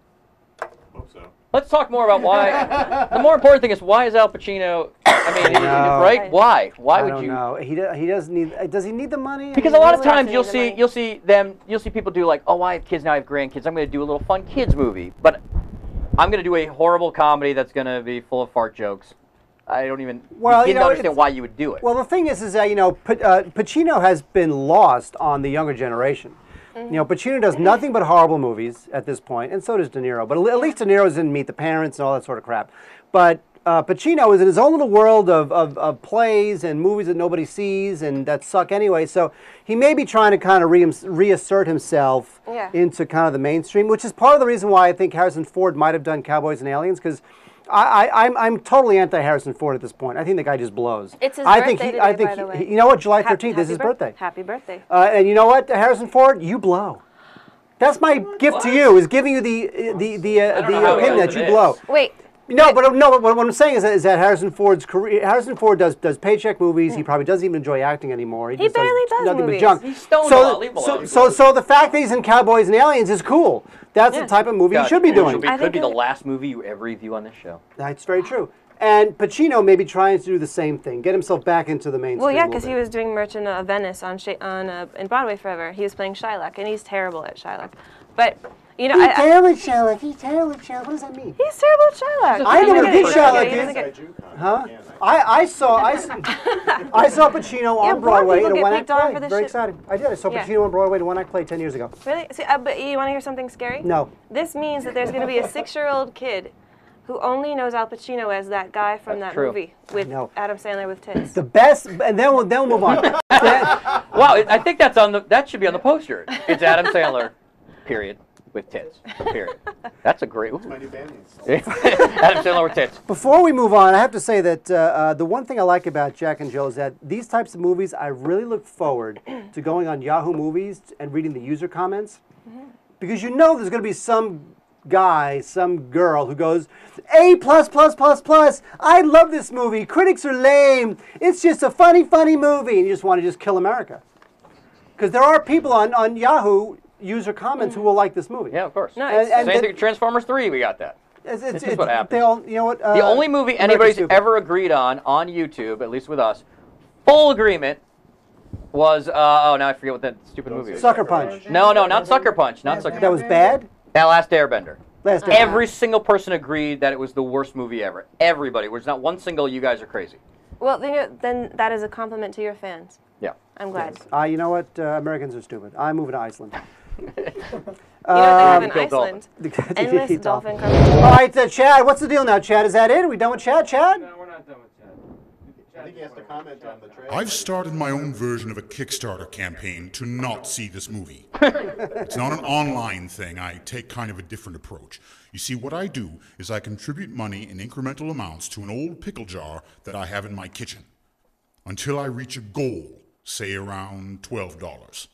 Hope so. Let's talk more about why. The more important thing is why is Al Pacino? I mean, no. right? Why? Why I would don't you? No, he do, he doesn't need. Does he need the money? Because I mean, a lot of times you'll see you'll see them you'll see people do like, oh, I have kids now, I have grandkids. I'm going to do a little fun kids movie, but I'm going to do a horrible comedy that's going to be full of fart jokes. I don't even well, begin you know, to understand why you would do it. Well, the thing is, is that you know, P uh, Pacino has been lost on the younger generation. Mm-hmm. You know, Pacino does nothing but horrible movies at this point, and so does De Niro. But at least De Niro's in Meet the Parents and all that sort of crap. But uh, Pacino is in his own little world of, of of plays and movies that nobody sees and that suck anyway. So he may be trying to kind of re reassert himself yeah. into kind of the mainstream, which is part of the reason why I think Harrison Ford might have done Cowboys and Aliens because. I, I, I'm, I'm totally anti-Harrison Ford at this point. I think the guy just blows. It's his I birthday think he, today, I think by he, the way. You know what? July thirteenth is his birthday. Happy birthday. Uh, and you know what, Harrison Ford? You blow. That's my gift what? to you, is giving you the, uh, the, the, uh, the opinion that you is. blow. Wait. No, but, no, but what I'm saying is that, is that Harrison Ford's career, Harrison Ford does, does paycheck movies. Mm. He probably doesn't even enjoy acting anymore. He, he just barely does, does nothing movies. but junk. He's stoned so, the, so, so, so the fact that he's in Cowboys and Aliens is cool. That's yeah. the type of movie God, you should be doing. It could, could be the last movie you ever review on this show. That's very true. And Pacino may be trying to do the same thing, get himself back into the mainstream. Well, yeah, because he was doing Merchant of Venice on, on uh, in Broadway forever. He was playing Shylock, and he's terrible at Shylock. But... You know, he's terrible at Shylock. He's terrible at Shylock. What does that mean? He's terrible at Shylock. I know what a good Shylock is. Huh? I, I saw I, I saw Pacino on yeah, Broadway in a one-act play. Very shit. exciting. I did. I saw yeah. Pacino on Broadway in a one-act play ten years ago. Really? See, uh, but you want to hear something scary? No. This means that there's going to be a six-year-old kid who only knows Al Pacino as that guy from That's that true. movie with Adam Sandler with tits. The best, and then we'll then we'll move on. Wow, I think that's on the that should be on the poster. It's Adam Sandler. Period. With tits, period. That's a great ooh. My new band name. Adam Sandler with tits. Before we move on, I have to say that uh, uh, the one thing I like about Jack and Jill is that these types of movies, I really look forward to going on Yahoo Movies and reading the user comments. Mm-hmm. Because you know there's going to be some guy, some girl who goes, A plus plus plus plus, I love this movie, critics are lame, it's just a funny, funny movie, and you just want to just kill America. Because there are people on, on Yahoo user comments mm-hmm. who will like this movie. Yeah, of course. Nice. And, and Same thing with Transformers three, we got that. It's, it's, it's what happened. They all, you know what, uh, the only movie anybody's ever agreed on, on YouTube, at least with us, full agreement, was, uh, oh, now I forget what that stupid movie was. Sucker Punch. No, no, not Sucker Punch. Not Sucker Punch. That was bad? That Last Airbender. Last Airbender. Every single person agreed that it was the worst movie ever. Everybody. There's not one single, you guys are crazy. Well, then, you know, then that is a compliment to your fans. Yeah. I'm glad. Yes. Uh, you know what? Uh, Americans are stupid. I'm moving to Iceland. You know um, in Iceland. Dolphin. Endless dolphin coverage. All right, uh, Chad, what's the deal now, Chad? Is that it? Are we done with Chad? Chad? No, we're not done with Chad. I think he has to comment on the trailer. I've started my own version of a Kickstarter campaign to not see this movie. It's not an online thing. I take kind of a different approach. You see, what I do is I contribute money in incremental amounts to an old pickle jar that I have in my kitchen until I reach a goal, say around twelve dollars.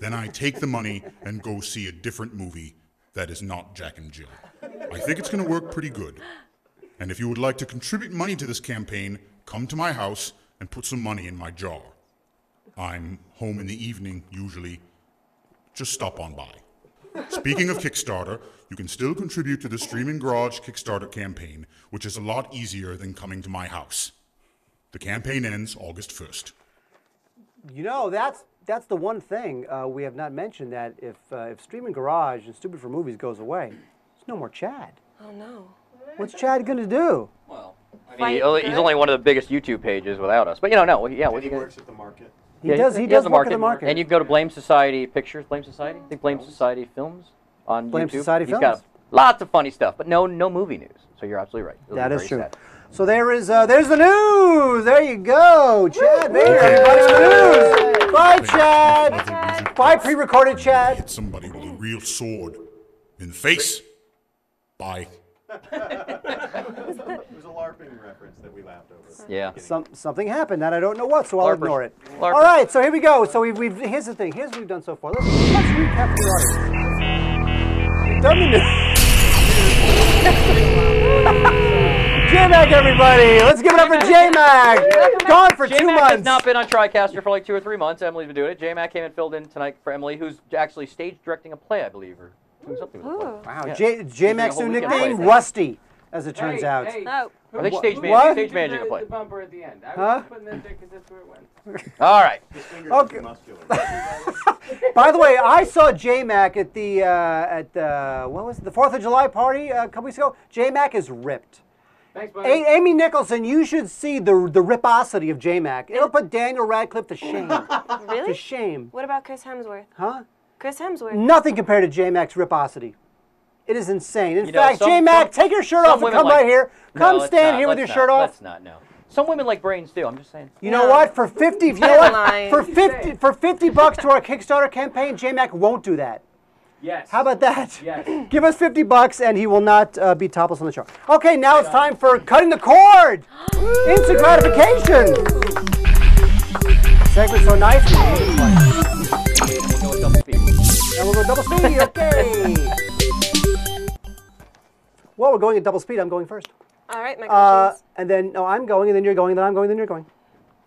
Then I take the money and go see a different movie that is not Jack and Jill. I think it's going to work pretty good. And if you would like to contribute money to this campaign, come to my house and put some money in my jar. I'm home in the evening, usually. Just stop on by. Speaking of Kickstarter, you can still contribute to the Streaming Garage Kickstarter campaign, which is a lot easier than coming to my house. The campaign ends August first. You know, that's... that's the one thing uh, we have not mentioned, that if, uh, if Streaming Garage and Stupid for Movies goes away, there's no more Chad. Oh, no. What's Chad going to do? Well, I mean, he, he's only one of the biggest YouTube pages without us. But, you know, no. Yeah, what he gonna... works at the market. He yeah, does, he, he does, does work at the market. And you go to Blame Society Pictures, Blame Society? I think Blame Society Films on Blame YouTube. Blame Society he's Films. Got lots of funny stuff, but no no movie news. So you're absolutely right. It'll that is true. Sad. So there is, uh, there's the news. There you go. Chad Baker, everybody's the news. Bye, Chad. Bye, Chad. Bye, pre-recorded Chad. Hit somebody with a real sword in the face. Bye. It was a LARPing reference that we laughed over. Yeah. Some, something happened that I don't know what, so I'll LARPers. Ignore it. LARPers. All right, so here we go. So we've, we've, here's the thing. Here's what we've done so far. Let's, let's recap the audience. We've done the news. J-Mac, everybody. Let's give it up for J-Mac. Gone for two months. Has not been on TriCaster for like two or three months. Emily's been doing it. J-Mac came and filled in tonight for Emily, who's actually stage directing a play, I believe, or doing something with a play. Wow. Yeah. J J-Mac's new nickname, Rusty. As it turns hey, out. Hey. No. I think stage, man what? stage managing a play. The bumper at the end. I was huh? putting that there because that's where it went. All right. Okay. By the way, I saw J-Mac at the, uh, at the, what was it, the fourth of July party uh, a couple weeks ago. J-Mac is ripped. Thanks, buddy. A Amy Nicholson, you should see the the ripocity of J-Mac. It'll put Daniel Radcliffe to shame. Really? To shame. What about Chris Hemsworth? Huh? Chris Hemsworth. Nothing compared to J-Mac's ripocity. It is insane. In you fact, J-Mac, take your shirt off and come like, right here. Come no, stand not, here with your not, shirt off. That's not no. Some women like brains do. I'm just saying. You no. know what? For fifty, you know what? For fifty, for fifty bucks to our Kickstarter campaign, J-Mac won't do that. Yes. How about that? Yes. Give us fifty bucks, and he will not uh, be topless on the show. Okay, now Get it's on. time for cutting the cord. Instant gratification. Segment so nice. And we'll go double speed. Okay. Well, we're going at double speed. I'm going first. All right, my uh, And then, no, I'm going, and then you're going, and then I'm going, and then you're going.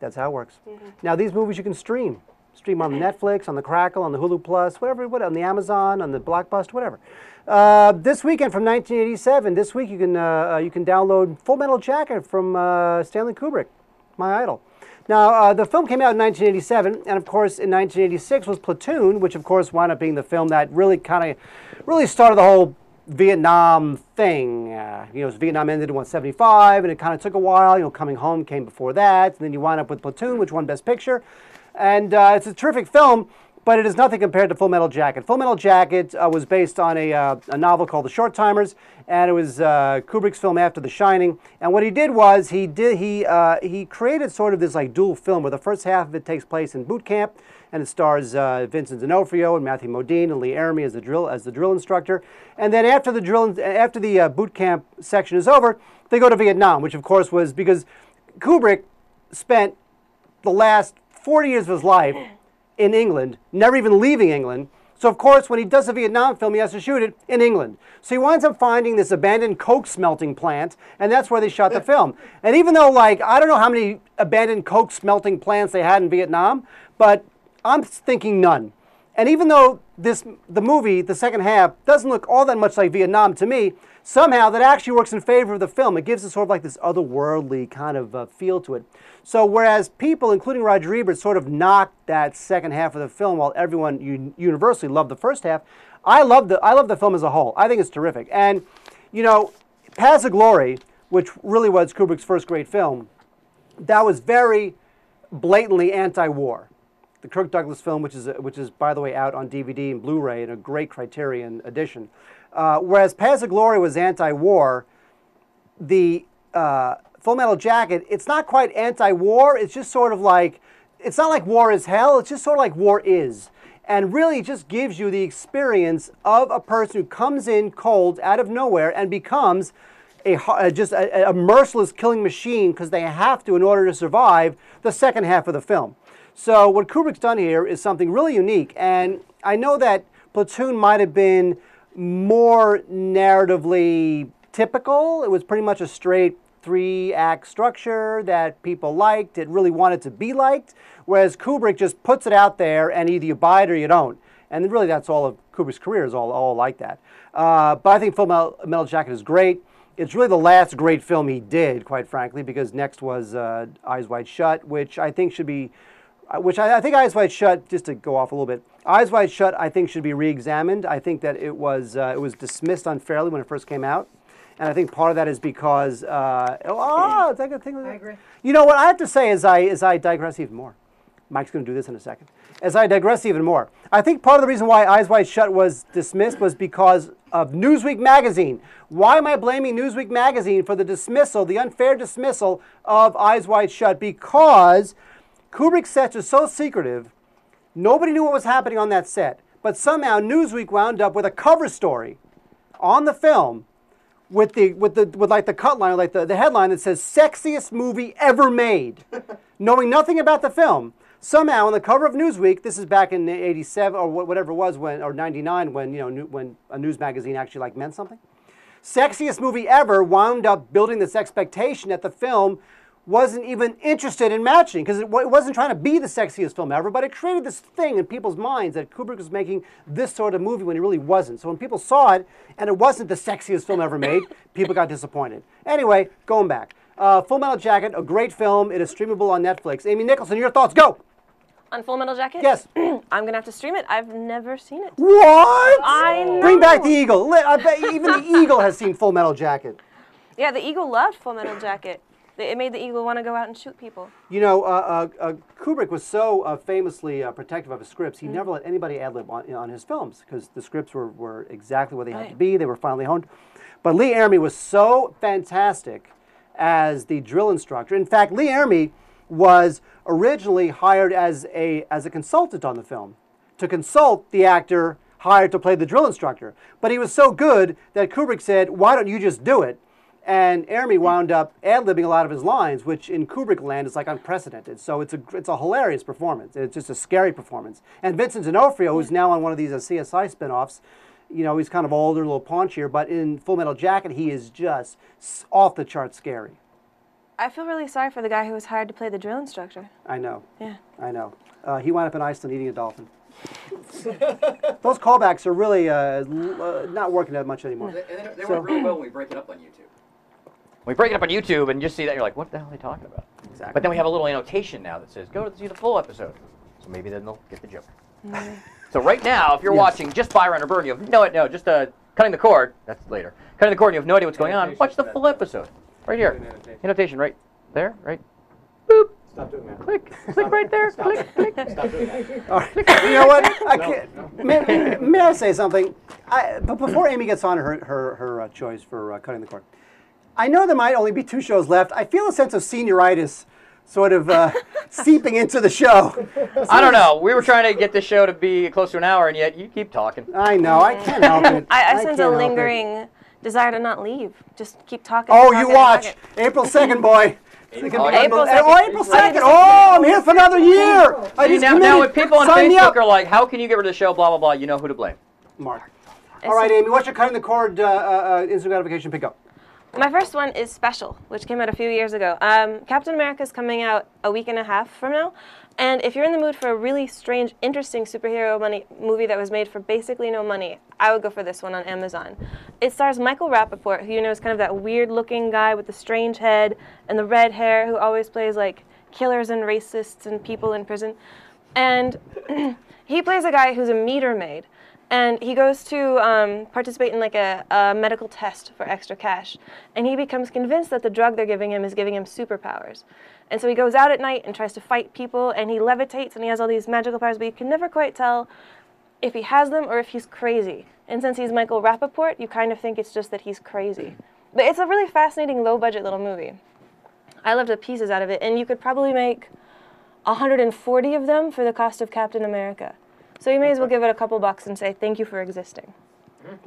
That's how it works. Mm-hmm. Now, these movies you can stream. Stream on Netflix, on the Crackle, on the Hulu Plus, whatever, what, on the Amazon, on the Blockbuster, whatever. Uh, this weekend from nineteen eighty-seven, this week you can, uh, you can download Full Metal Jacket from uh, Stanley Kubrick, my idol. Now, uh, the film came out in nineteen eighty-seven, and of course in nineteen eighty-six was Platoon, which of course wound up being the film that really kind of, really started the whole Vietnam thing. Uh, you know, Vietnam ended in one seventy-five, and it kind of took a while. You know, Coming Home came before that, and then you wind up with Platoon, which won Best Picture. And uh, it's a terrific film, but it is nothing compared to Full Metal Jacket. Full Metal Jacket uh, was based on a, uh, a novel called The Short Timers, and it was uh, Kubrick's film after The Shining. And what he did was he did he uh, he created sort of this like dual film where the first half of it takes place in boot camp, and it stars uh, Vincent D'Onofrio and Matthew Modine and Lee Ermey as the drill as the drill instructor. And then after the drill after the uh, boot camp section is over, they go to Vietnam, which of course was because Kubrick spent the last forty years of his life in England, never even leaving England. So of course, when he does a Vietnam film, he has to shoot it in England. So he winds up finding this abandoned coke smelting plant, and that's where they shot the film. And even though, like, I don't know how many abandoned coke smelting plants they had in Vietnam, but I'm thinking none. And even though this, the movie, the second half, doesn't look all that much like Vietnam to me, somehow that actually works in favor of the film. It gives it sort of like this otherworldly kind of uh, feel to it. So whereas people, including Roger Ebert, sort of knocked that second half of the film while everyone un universally loved the first half, I love the, I love the film as a whole. I think it's terrific. And, you know, Paths of Glory, which really was Kubrick's first great film, that was very blatantly anti-war. The Kirk Douglas film, which is, which is, by the way, out on D V D and Blu-ray in a great Criterion edition. Uh, whereas Paths of Glory was anti-war, the uh, Full Metal Jacket, it's not quite anti-war, it's just sort of like, it's not like war is hell, it's just sort of like war is. And really just gives you the experience of a person who comes in cold, out of nowhere, and becomes a, uh, just a, a merciless killing machine because they have to in order to survive the second half of the film. So what Kubrick's done here is something really unique, and I know that Platoon might have been more narratively typical. It was pretty much a straight three-act structure that people liked. It really wanted to be liked, whereas Kubrick just puts it out there, and either you buy it or you don't. And really, that's all of Kubrick's career is all, all like that. Uh, but I think Full Metal Jacket is great. It's really the last great film he did, quite frankly, because next was uh, Eyes Wide Shut, which I think should be... which I, I think Eyes Wide Shut, just to go off a little bit, Eyes Wide Shut I think should be re-examined. I think that it was, uh, it was dismissed unfairly when it first came out. And I think part of that is because, uh, oh, it's like a thing. I agree. You know, what I have to say is I, is I digress even more. Mike's going to do this in a second. As I digress even more, I think part of the reason why Eyes Wide Shut was dismissed was because of Newsweek magazine. Why am I blaming Newsweek magazine for the dismissal, the unfair dismissal of Eyes Wide Shut? Because Kubrick's sets are so secretive, nobody knew what was happening on that set. But somehow Newsweek wound up with a cover story on the film with the with the with like the cut line, like the, the headline that says "Sexiest Movie Ever Made," knowing nothing about the film. Somehow, on the cover of Newsweek, this is back in eighty-seven or whatever it was, when, or ninety-nine, when you know new, when a news magazine actually like meant something. Sexiest Movie Ever wound up building this expectation that the film wasn't even interested in matching, because it, it wasn't trying to be the sexiest film ever, but it created this thing in people's minds that Kubrick was making this sort of movie when he really wasn't. So when people saw it and it wasn't the sexiest film ever made, people got disappointed. Anyway, going back, uh, Full Metal Jacket, a great film. It is streamable on Netflix. Amy Nicholson, your thoughts? Go. On Full Metal Jacket? Yes. I'm going to have to stream it. I've never seen it. What? I know. Bring back the Eagle. I bet even the Eagle has seen Full Metal Jacket. Yeah, the Eagle loved Full Metal Jacket. It made the Eagle want to go out and shoot people. You know, uh, uh, Kubrick was so uh, famously uh, protective of his scripts, he mm-hmm. never let anybody ad-lib on, on his films, because the scripts were, were exactly what they had right. to be. They were finally honed. But Lee Ermey was so fantastic as the drill instructor. In fact, Lee Ermey was originally hired as a, as a consultant on the film, to consult the actor hired to play the drill instructor. But he was so good that Kubrick said, why don't you just do it? And Ermey wound up ad-libbing a lot of his lines, which in Kubrick land is like unprecedented. So it's a, it's a hilarious performance. It's just a scary performance. And Vincent D'Onofrio, who's now on one of these uh, C S I spinoffs, you know, he's kind of older, a little paunchier, but in Full Metal Jacket, he is just off the chart scary. I feel really sorry for the guy who was hired to play the drill instructor. I know. Yeah. I know. Uh, he wound up in Iceland eating a dolphin. Those callbacks are really uh, uh, not working that much anymore. No. And they, they so. work really well when we break it up on YouTube. We break it up on YouTube and just see that, you're like, what the hell are they talking about? Exactly. But then we have a little annotation now that says, go to see the full episode. So maybe then they'll get the joke. Mm. So right now, if you're yes. watching just Byron or Bird, you have no idea, no, just uh, cutting the cord, that's later, cutting the cord and you have no idea what's going on, watch the full episode. Right here. Annotation. annotation right there, right? Boop. Stop doing that. Click. Stop. Click right there. Stop. Click, click. Stop doing that. All right. You know what? I no, can't. No. May, may I say something? I, but before Amy gets on her, her, her uh, choice for uh, cutting the cord, I know there might only be two shows left. I feel a sense of senioritis sort of uh, seeping into the show. I don't know. We were trying to get this show to be close to an hour, and yet you keep talking. I know. I can't help it. I, I, I sense a lingering desire to not leave. Just keep talking. Oh, talking, you watch. April second, boy. April, April, second. Oh, April second. Oh, I'm here for another year. I just now, now if people on Sign Facebook are like, how can you get rid of the show, blah, blah, blah, you know who to blame. Mark. All right, Amy, what's your cutting the cord uh, uh, instant gratification pick up? My first one is Special, which came out a few years ago. Um, Captain America is coming out a week and a half from now. And if you're in the mood for a really strange, interesting superhero money movie that was made for basically no money, I would go for this one on Amazon. It stars Michael Rappaport, who you know is kind of that weird-looking guy with the strange head and the red hair who always plays like killers and racists and people in prison. And he plays a guy who's a meter maid. And he goes to um, participate in like a, a medical test for extra cash. And he becomes convinced that the drug they're giving him is giving him superpowers. And so he goes out at night and tries to fight people, and he levitates, and he has all these magical powers, but you can never quite tell if he has them or if he's crazy. And since he's Michael Rappaport, you kind of think it's just that he's crazy. But it's a really fascinating, low-budget little movie. I loved the pieces out of it, and you could probably make one hundred forty of them for the cost of Captain America. So you may as well give it a couple bucks and say thank you for existing.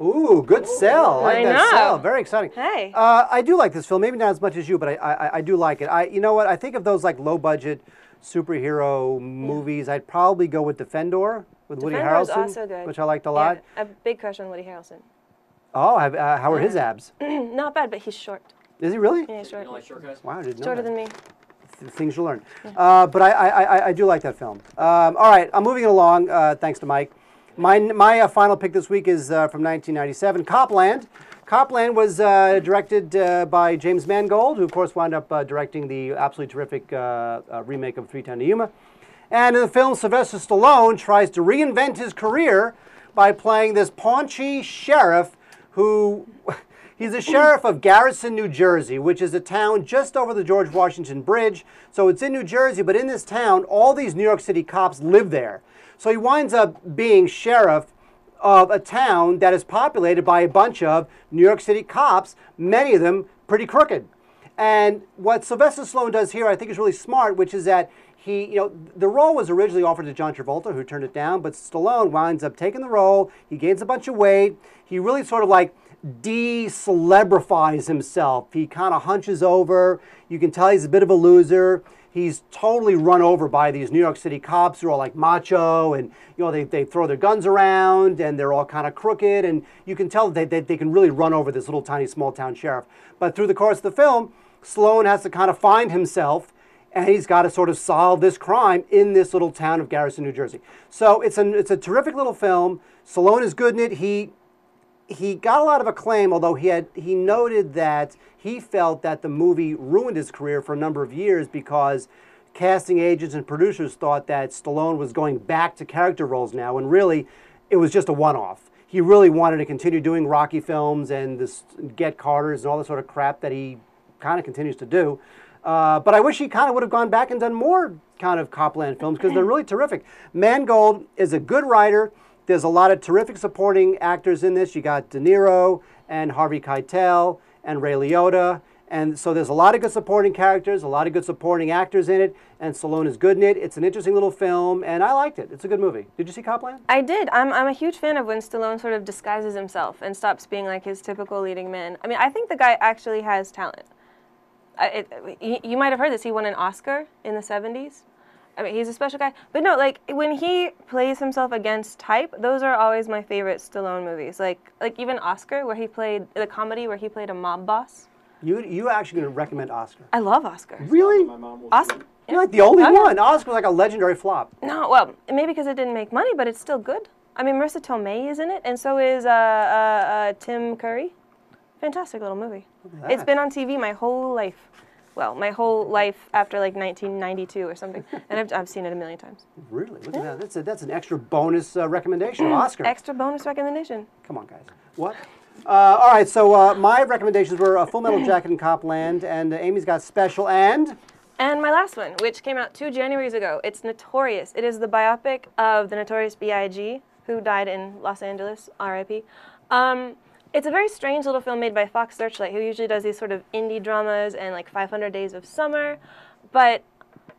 Ooh, good sell. I, I like that sell. Very exciting. Hey. Uh, I do like this film. Maybe not as much as you, but I, I, I do like it. I, you know what? I think of those like low-budget superhero movies. I'd probably go with Defendor with Defendor's Woody Harrelson, also good. Which I liked a lot. Yeah, a big crush on Woody Harrelson. Oh, I, uh, how are yeah. his abs? Not bad, but he's short. Is he really? Yeah, he's short. You don't like short guys? Wow, I didn't know Shorter that. than me. Things you learn. Uh, but I, I, I do like that film. Um, all right, I'm moving it along, uh, thanks to Mike. My, my uh, final pick this week is uh, from nineteen ninety-seven, Copland. Copland was uh, directed uh, by James Mangold, who, of course, wound up uh, directing the absolutely terrific uh, uh, remake of three ten to Yuma. And in the film, Sylvester Stallone tries to reinvent his career by playing this paunchy sheriff who, he's a sheriff of Garrison, New Jersey, which is a town just over the George Washington Bridge. So it's in New Jersey, but in this town, all these New York City cops live there. So he winds up being sheriff of a town that is populated by a bunch of New York City cops, many of them pretty crooked. And what Sylvester Stallone does here, I think, is really smart, which is that he, you know, the role was originally offered to John Travolta, who turned it down, but Stallone winds up taking the role. He gains a bunch of weight. He really sort of like de-celebrifies himself. He kind of hunches over. You can tell he's a bit of a loser. He's totally run over by these New York City cops who are all like macho, and you know they, they throw their guns around, and they're all kind of crooked, and you can tell that they, they, they can really run over this little tiny small town sheriff. But through the course of the film, Stallone has to kind of find himself, and he's got to sort of solve this crime in this little town of Garrison, New Jersey. So it's a, it's a terrific little film. Stallone is good in it. He, he got a lot of acclaim, although he, had, he noted that he felt that the movie ruined his career for a number of years because casting agents and producers thought that Stallone was going back to character roles now, and really, it was just a one-off. He really wanted to continue doing Rocky films and this Get Carters and all the sort of crap that he kind of continues to do. Uh, but I wish he kind of would have gone back and done more kind of Copland films, because they're really terrific. Mangold is a good writer. There's a lot of terrific supporting actors in this. You got De Niro and Harvey Keitel and Ray Liotta, and so there's a lot of good supporting characters, a lot of good supporting actors in it, and Stallone is good in it. It's an interesting little film, and I liked it. It's a good movie. Did you see Copland? I did. I'm, I'm a huge fan of when Stallone sort of disguises himself and stops being like his typical leading man. I mean, I think the guy actually has talent. I, it, you, you might have heard this. He won an Oscar in the seventies. I mean, he's a special guy. But no, like, when he plays himself against type, those are always my favorite Stallone movies. Like, like even Oscar, where he played, the comedy where he played a mob boss. You, you actually going to recommend Oscar. I love Oscar. Really? My mom will Oscar. You're like the only okay. one. Oscar was like a legendary flop. No, well, maybe because it didn't make money, but it's still good. I mean, Marissa Tomei is in it, and so is uh, uh, uh, Tim Curry. Fantastic little movie. It's been on T V my whole life. Well, my whole life after like nineteen ninety-two or something, and I've, I've seen it a million times. Really? Look yeah. at that. That's, a, that's an extra bonus uh, recommendation, Oscar. Extra bonus recommendation. Come on, guys. What? Uh, all right, so uh, my recommendations were uh, Full Metal Jacket and Copland, and uh, Amy's got Special and... And my last one, which came out two Januaries ago. It's Notorious. It is the biopic of the notorious B I G, who died in Los Angeles, R I P Um... It's a very strange little film made by Fox Searchlight, who usually does these sort of indie dramas and like five hundred Days of Summer, but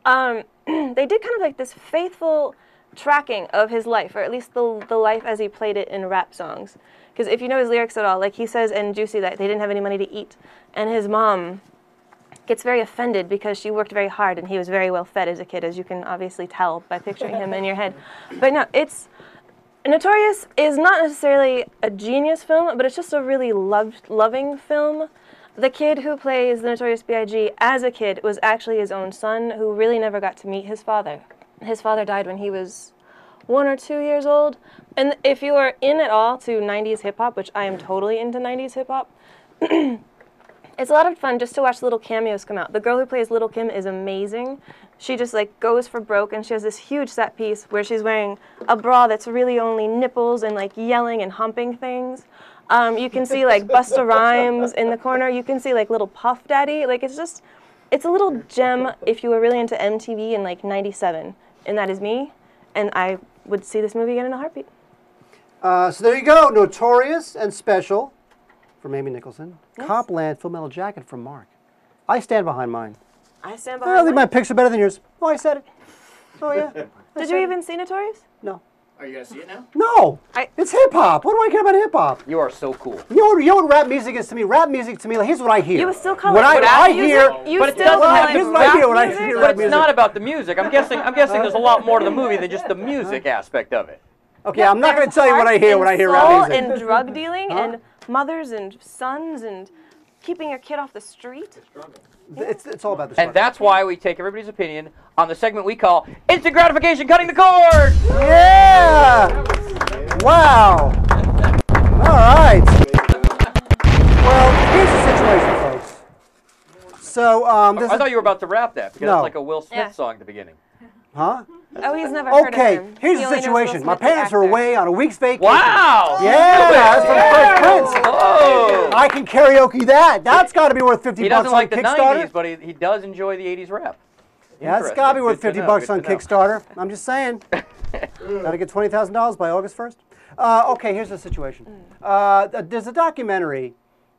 um, they did kind of like this faithful tracking of his life, or at least the, the life as he played it in rap songs. Because if you know his lyrics at all, like he says in Juicy that they didn't have any money to eat, and his mom gets very offended because she worked very hard and he was very well fed as a kid, as you can obviously tell by picturing him in your head. But no, it's... Notorious is not necessarily a genius film, but it's just a really loved, loving film. The kid who plays the Notorious B I G as a kid was actually his own son, who really never got to meet his father. His father died when he was one or two years old. And if you are in at all to nineties hip-hop, which I am totally into nineties hip-hop, it's a lot of fun just to watch little cameos come out. The girl who plays Little Kim is amazing. She just like goes for broke, and she has this huge set piece where she's wearing a bra that's really only nipples and like yelling and humping things. Um, you can see like Busta Rhymes in the corner. You can see like little Puff Daddy. Like it's just, it's a little gem if you were really into M T V in like ninety-seven. And that is me. And I would see this movie again in a heartbeat. Uh, so there you go, Notorious and Special. From Amy Nicholson. Yes. Copland, Full Metal Jacket from Mark. I stand behind mine. I stand behind mine. I think my picks are better than yours. Oh, I said it. Oh, yeah. Did you even see Notorious? No. Are you going to see it now? No. I, it's hip-hop. What do I care about hip-hop? You are so cool. You know, you know what rap music is to me? Rap music to me, like, here's what I hear. You still call it rap I hear, music? You but still call it here's what I hear when I hear music? But it's music. Not about the music. I'm guessing, I'm guessing there's a lot more to the movie than just the music aspect of it. Okay, yeah, I'm not going to tell you what I hear when I hear rap music. And drug dealing huh? and... mothers and sons and keeping your kid off the street. It's, it's all about the struggle. And that's why we take everybody's opinion on the segment we call Instant Gratification Cutting the Cord! Yeah! Wow! All right. Well, here's the situation, folks. So, um... this I, I thought you were about to rap that, because it's no. like a Will Smith yeah. song at the beginning. Huh? Oh, he's never heard of him. Okay, here's the situation. My parents are away on a week's vacation. Wow! Yeah, that's from the First Prince. Oh! I can karaoke that. That's got to be worth fifty bucks on Kickstarter. He doesn't like the nineties, but he, he does enjoy the eighties rap. Yeah, that's got to be worth fifty bucks on Kickstarter. I'm just saying. Got to get twenty thousand dollars by August first. Uh, okay, here's the situation. Uh, there's a documentary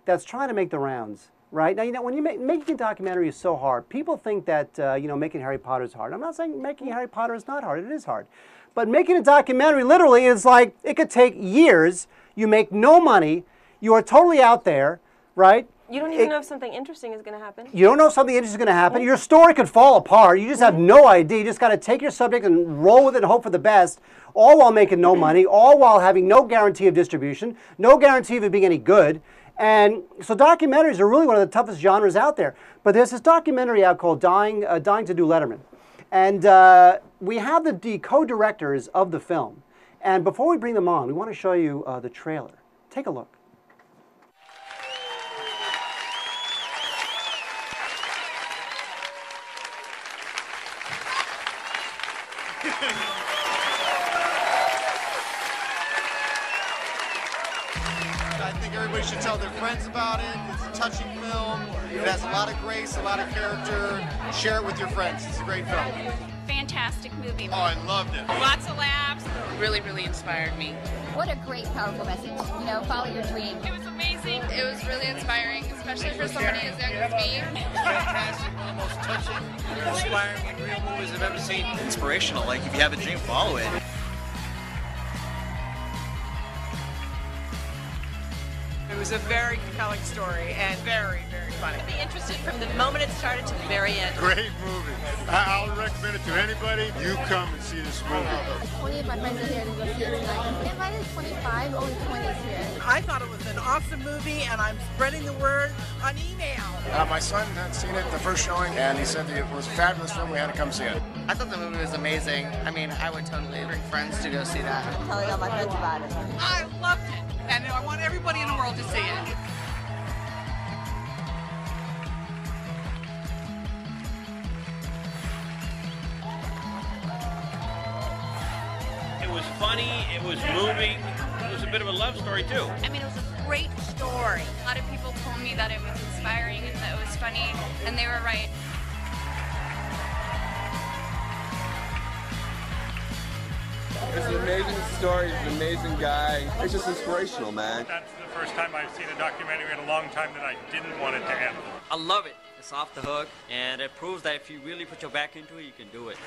that's trying to make the rounds. Right now, you know, when you make making a documentary is so hard. People think that uh, you know making Harry Potter is hard. I'm not saying making Harry Potter is not hard. It is hard, but making a documentary literally is like it could take years. You make no money. You are totally out there, right? You don't even it, know if something interesting is going to happen. You don't know if something interesting is going to happen. Your story could fall apart. You just have no idea. You just got to take your subject and roll with it and hope for the best, all while making no money, all while having no guarantee of distribution, no guarantee of it being any good. And so documentaries are really one of the toughest genres out there. But there's this documentary out called Dying, uh, Dying to be Letterman. And uh, we have the, the co-directors of the film. And before we bring them on, we want to show you uh, the trailer. Take a look. About it. It's a touching film. It has a lot of grace, a lot of character. Share it with your friends. It's a great film. Fantastic movie. Oh, I loved it. Lots of laughs. Really, really inspired me. What a great, powerful message. You know, follow your dream. It was amazing. It was really inspiring, especially for somebody as young as me. Fantastic, most touching, inspiring, like real movies I've ever seen. Inspirational. Like, if you have a dream, follow it. It was a very compelling story and very, very funny. Be interested from the moment it started to the very end. Great movie. I I'll recommend it to anybody. You come and see this movie. twenty of my friends are here to go see it tonight. They invited twenty-five, only twenty is here. I thought it was an awesome movie, and I'm spreading the word on email. Uh, my son had seen it the first showing, and he said that it was a fabulous film. We had to come see it. I thought the movie was amazing. I mean, I would totally bring friends to go see that. I'm telling all my friends about it. I loved it. And I want everybody in the world to see it. It was funny, it was moving, it was a bit of a love story too. I mean, it was a great story. A lot of people told me that it was inspiring and that it was funny, and they were right. It's an amazing story, he's an amazing guy. It's just inspirational, man. That's the first time I've seen a documentary in a long time that I didn't want it to end. I love it. It's off the hook, and it proves that if you really put your back into it, you can do it.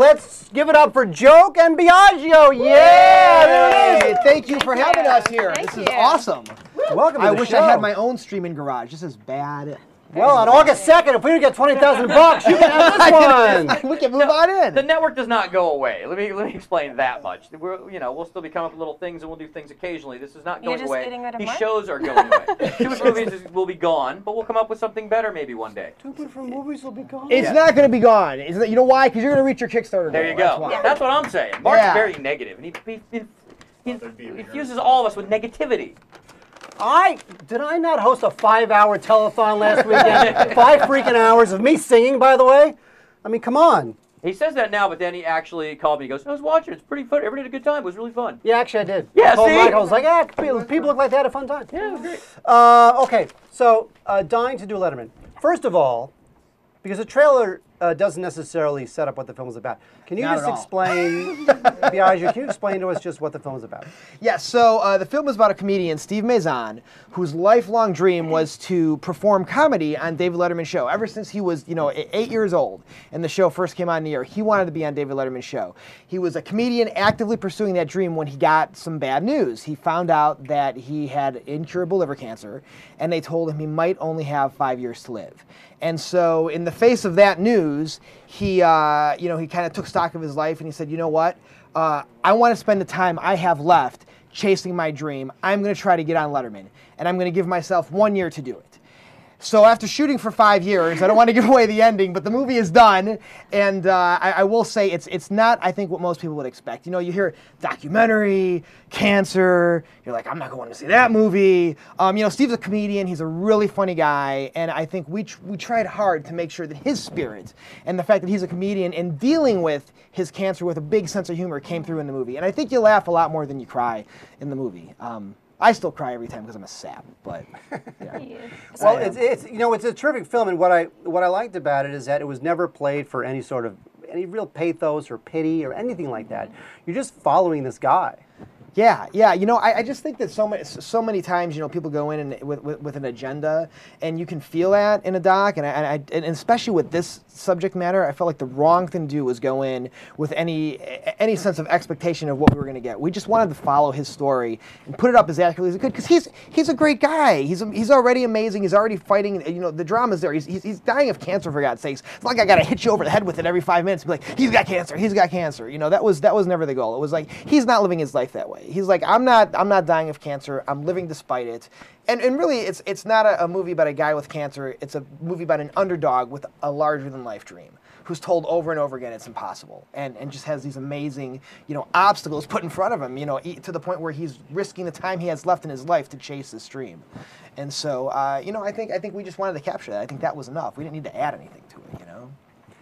Let's give it up for Joke and Biagio. Yeah, there it is. Thank you for having us here. This is awesome. Welcome to the show. I wish I had my own Streaming Garage. This is bad. Well, on August second, if we didn't get twenty thousand bucks, you can have this one. We can move no, on in. The network does not go away. Let me let me explain that much. We're, you know, we'll still be coming up with little things, and we'll do things occasionally. This is not going You're just away. Getting rid of These money? shows are going away. Stupid Movies will be gone, but we'll come up with something better maybe one day. Stupid for Movies will be gone. It's yeah. not going to be gone. Isn't it, you know why? Because you're going to reach your Kickstarter. There goal. you go. That's, yeah. That's what I'm saying. Mark's yeah. very negative, and he he, he, he infuses all of us with negativity. I, did I not host a five-hour telethon last weekend? Five freaking hours of me singing, by the way? I mean, come on. He says that now, but then he actually called me. He goes, I was watching. It's pretty fun. Everybody had a good time. It was really fun. Yeah, actually, I did. Yeah, I told see? Michael, I was like, yeah, people look like they had a fun time. Yeah, it was great. Uh, okay, so uh, Dying to be Letterman. First of all, because the trailer uh, doesn't necessarily set up what the film is about. Can you Not just explain, Biagio, can you explain to us just what the film is about? Yes, yeah, so uh, the film is about a comedian, Steve Mazan, whose lifelong dream was to perform comedy on David Letterman's show. Ever since he was, you know, eight years old and the show first came on the air, he wanted to be on David Letterman's show. He was a comedian actively pursuing that dream when he got some bad news. He found out that he had incurable liver cancer, and they told him he might only have five years to live. And so, in the face of that news, he, uh, you know, he kind of took stock of his life, and he said, "You know what? Uh, I want to spend the time I have left chasing my dream. I'm going to try to get on Letterman, and I'm going to give myself one year to do it." So after shooting for five years, I don't want to give away the ending, but the movie is done, and uh, I, I will say it's it's not, I think, what most people would expect. You know, you hear documentary, cancer, you're like, I'm not going to see that movie. Um, you know, Steve's a comedian, he's a really funny guy, and I think we, tr we tried hard to make sure that his spirit and the fact that he's a comedian and dealing with his cancer with a big sense of humor came through in the movie. And I think you laugh a lot more than you cry in the movie. Um, I still cry every time because I'm a sap, but yeah. Well, it's, it's you know it's a terrific film, and what I what I liked about it is that it was never played for any sort of any real pathos or pity or anything like that. You're just following this guy. Yeah, yeah. You know, I, I just think that so many, so many times, you know, people go in and with, with, with an agenda, and you can feel that in a doc, and I, and, I, and especially with this subject matter, I felt like the wrong thing to do was go in with any any sense of expectation of what we were going to get. We just wanted to follow his story and put it up as accurately as we could, because he's he's a great guy. He's he's already amazing. He's already fighting. You know, the drama's there. He's he's, he's dying of cancer, for God's sakes. It's not like I got to hit you over the head with it every five minutes and be like, he's got cancer. He's got cancer. You know, that was that was never the goal. It was like he's not living his life that way. He's like, I'm not, I'm not dying of cancer. I'm living despite it, and and really, it's it's not a, a movie about a guy with cancer. It's a movie about an underdog with a larger than life dream, who's told over and over again it's impossible, and and just has these amazing, you know, obstacles put in front of him, you know, to the point where he's risking the time he has left in his life to chase this dream, and so uh, you know, I think I think we just wanted to capture that. I think that was enough. We didn't need to add anything to it, you know.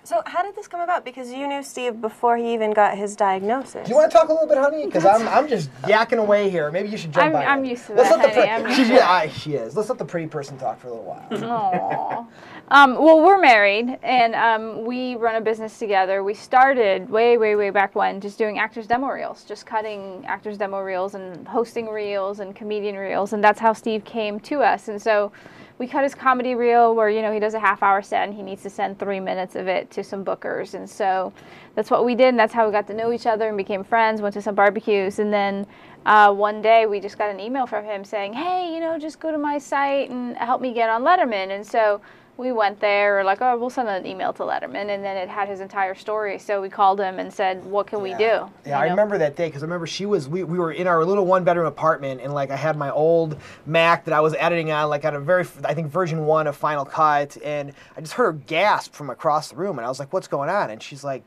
So how did this come about? Because you knew Steve before he even got his diagnosis. Do you want to talk a little bit, honey? Because I'm, I'm just yakking away here. Maybe you should jump I'm, by I'm it. used to Let's that, honey. I'm used to that. I, she is. Let's let the pretty person talk for a little while. Aww. um, well, we're married, and um, we run a business together. We started way, way, way back when just doing actors' demo reels, just cutting actors' demo reels and hosting reels and comedian reels, and that's how Steve came to us. And so we cut his comedy reel where, you know, he does a half hour set and he needs to send three minutes of it to some bookers. And so that's what we did, and that's how we got to know each other and became friends, went to some barbecues. And then uh, one day we just got an email from him saying, hey, you know, just go to my site and help me get on Letterman. And so we went there, we're like, oh, we'll send an email to Letterman. And then it had his entire story. So we called him and said, what can yeah. we do? Yeah, you I know? remember that day, because I remember she was, we, we were in our little one bedroom apartment, and like I had my old Mac that I was editing on, like on a very, I think version one of Final Cut. And I just heard her gasp from across the room, and I was like, what's going on? And she's like,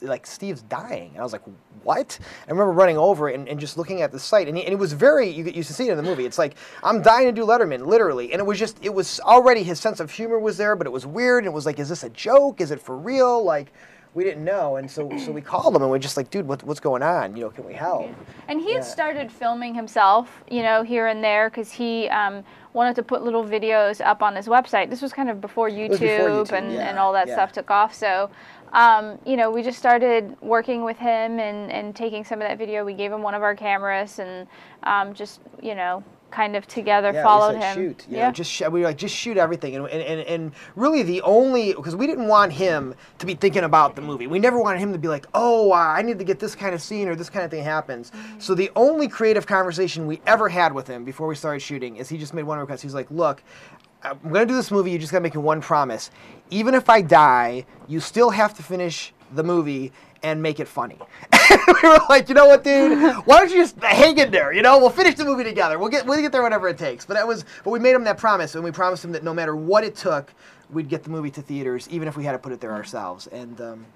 like Steve's dying. And I was like, what? I remember running over and, and just looking at the site, and, he, and it was very, you, you see it in the movie, it's like, I'm dying to do Letterman, literally. And it was just, it was already, his sense of humor was there, but it was weird, and it was like, is this a joke? Is it for real? Like, we didn't know, and so so we called him, and we we're just like, dude, what, what's going on? You know, can we help? Yeah. And he yeah. had started filming himself, you know, here and there, because he um, wanted to put little videos up on his website. This was kind of before YouTube, before YouTube and, yeah. and all that yeah. stuff took off, so Um, you know, we just started working with him and, and taking some of that video. We gave him one of our cameras and um, just, you know, kind of together yeah, followed like, him. Shoot, you yeah, know, just sh we were like, just shoot everything. And, and, and really the only, because we didn't want him to be thinking about the movie. We never wanted him to be like, oh, uh, I need to get this kind of scene or this kind of thing happens. Mm-hmm. So the only creative conversation we ever had with him before we started shooting is he just made one request. He's like, look, I'm going to do this movie, you just got to make me one promise. Even if I die, you still have to finish the movie and make it funny. We were like, you know what, dude? Why don't you just hang in there, you know? We'll finish the movie together. We'll get, we'll get there whatever it takes. But that was, but we made him that promise, and we promised him that no matter what it took, we'd get the movie to theaters, even if we had to put it there ourselves. And um,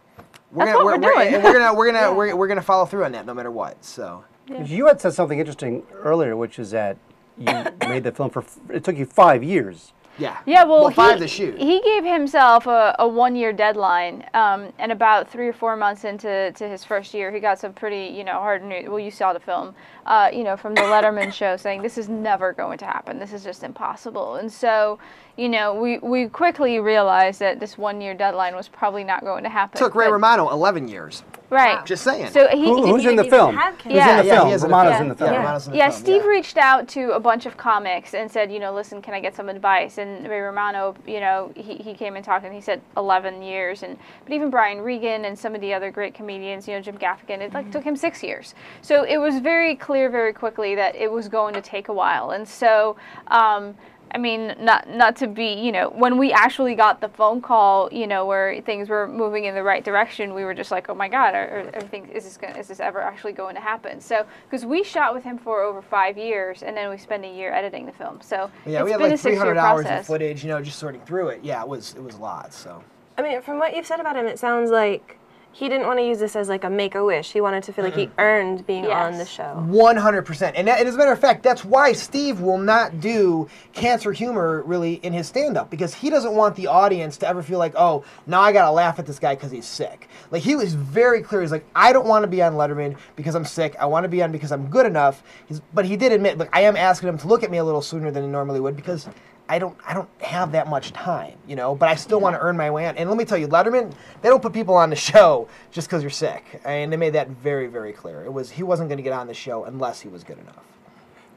we're That's gonna, what we're, we're doing. We're, and we're gonna, we're gonna, yeah. we're, we're gonna follow through on that no matter what. So yeah. You had said something interesting earlier, which is that you made the film for, it took you five years. Yeah. Yeah. Well, well five he, to shoot. He gave himself a, a one-year deadline, um, and about three or four months into to his first year, he got some pretty, you know, hard news. Well, you saw the film, uh, you know, from the Letterman show saying this is never going to happen. This is just impossible. And so, you know, we we quickly realized that this one-year deadline was probably not going to happen. It took Ray Romano eleven years. Right. Wow. Just saying. So he, Who, who's, he, in, the yeah. who's yeah. in the film? Who's yeah. in the film? Yeah. Romano's in the yeah. film. Yeah, Steve yeah. reached out to a bunch of comics and said, you know, listen, can I get some advice? And Ray Romano, you know, he, he came and talked, and he said eleven years. And but even Brian Regan and some of the other great comedians, you know, Jim Gaffigan, it like took him six years. So it was very clear very quickly that it was going to take a while. And so um, I mean, not not to be, you know, when we actually got the phone call, you know, where things were moving in the right direction, we were just like, oh my God, are, are things, is this gonna, is this ever actually going to happen? So, because we shot with him for over five years, and then we spent a year editing the film. So yeah, it's we had been like three hundred hours of footage, you know, just sorting through it. Yeah, it was it was a lot. So I mean, from what you've said about him, it sounds like he didn't want to use this as like a make-a-wish. He wanted to feel like he earned being yes. on the show. one hundred percent. And that, as a matter of fact, that's why Steve will not do cancer humor really in his stand-up, because he doesn't want the audience to ever feel like, oh, now I got to laugh at this guy because he's sick. Like, he was very clear. He's like, I don't want to be on Letterman because I'm sick. I want to be on because I'm good enough. He's, but he did admit, look, I am asking him to look at me a little sooner than he normally would because I don't I don't have that much time, you know, but I still want to earn my way on. And let me tell you, Letterman, they don't put people on the show just because you're sick. And they made that very, very clear. It was he wasn't going to get on the show unless he was good enough.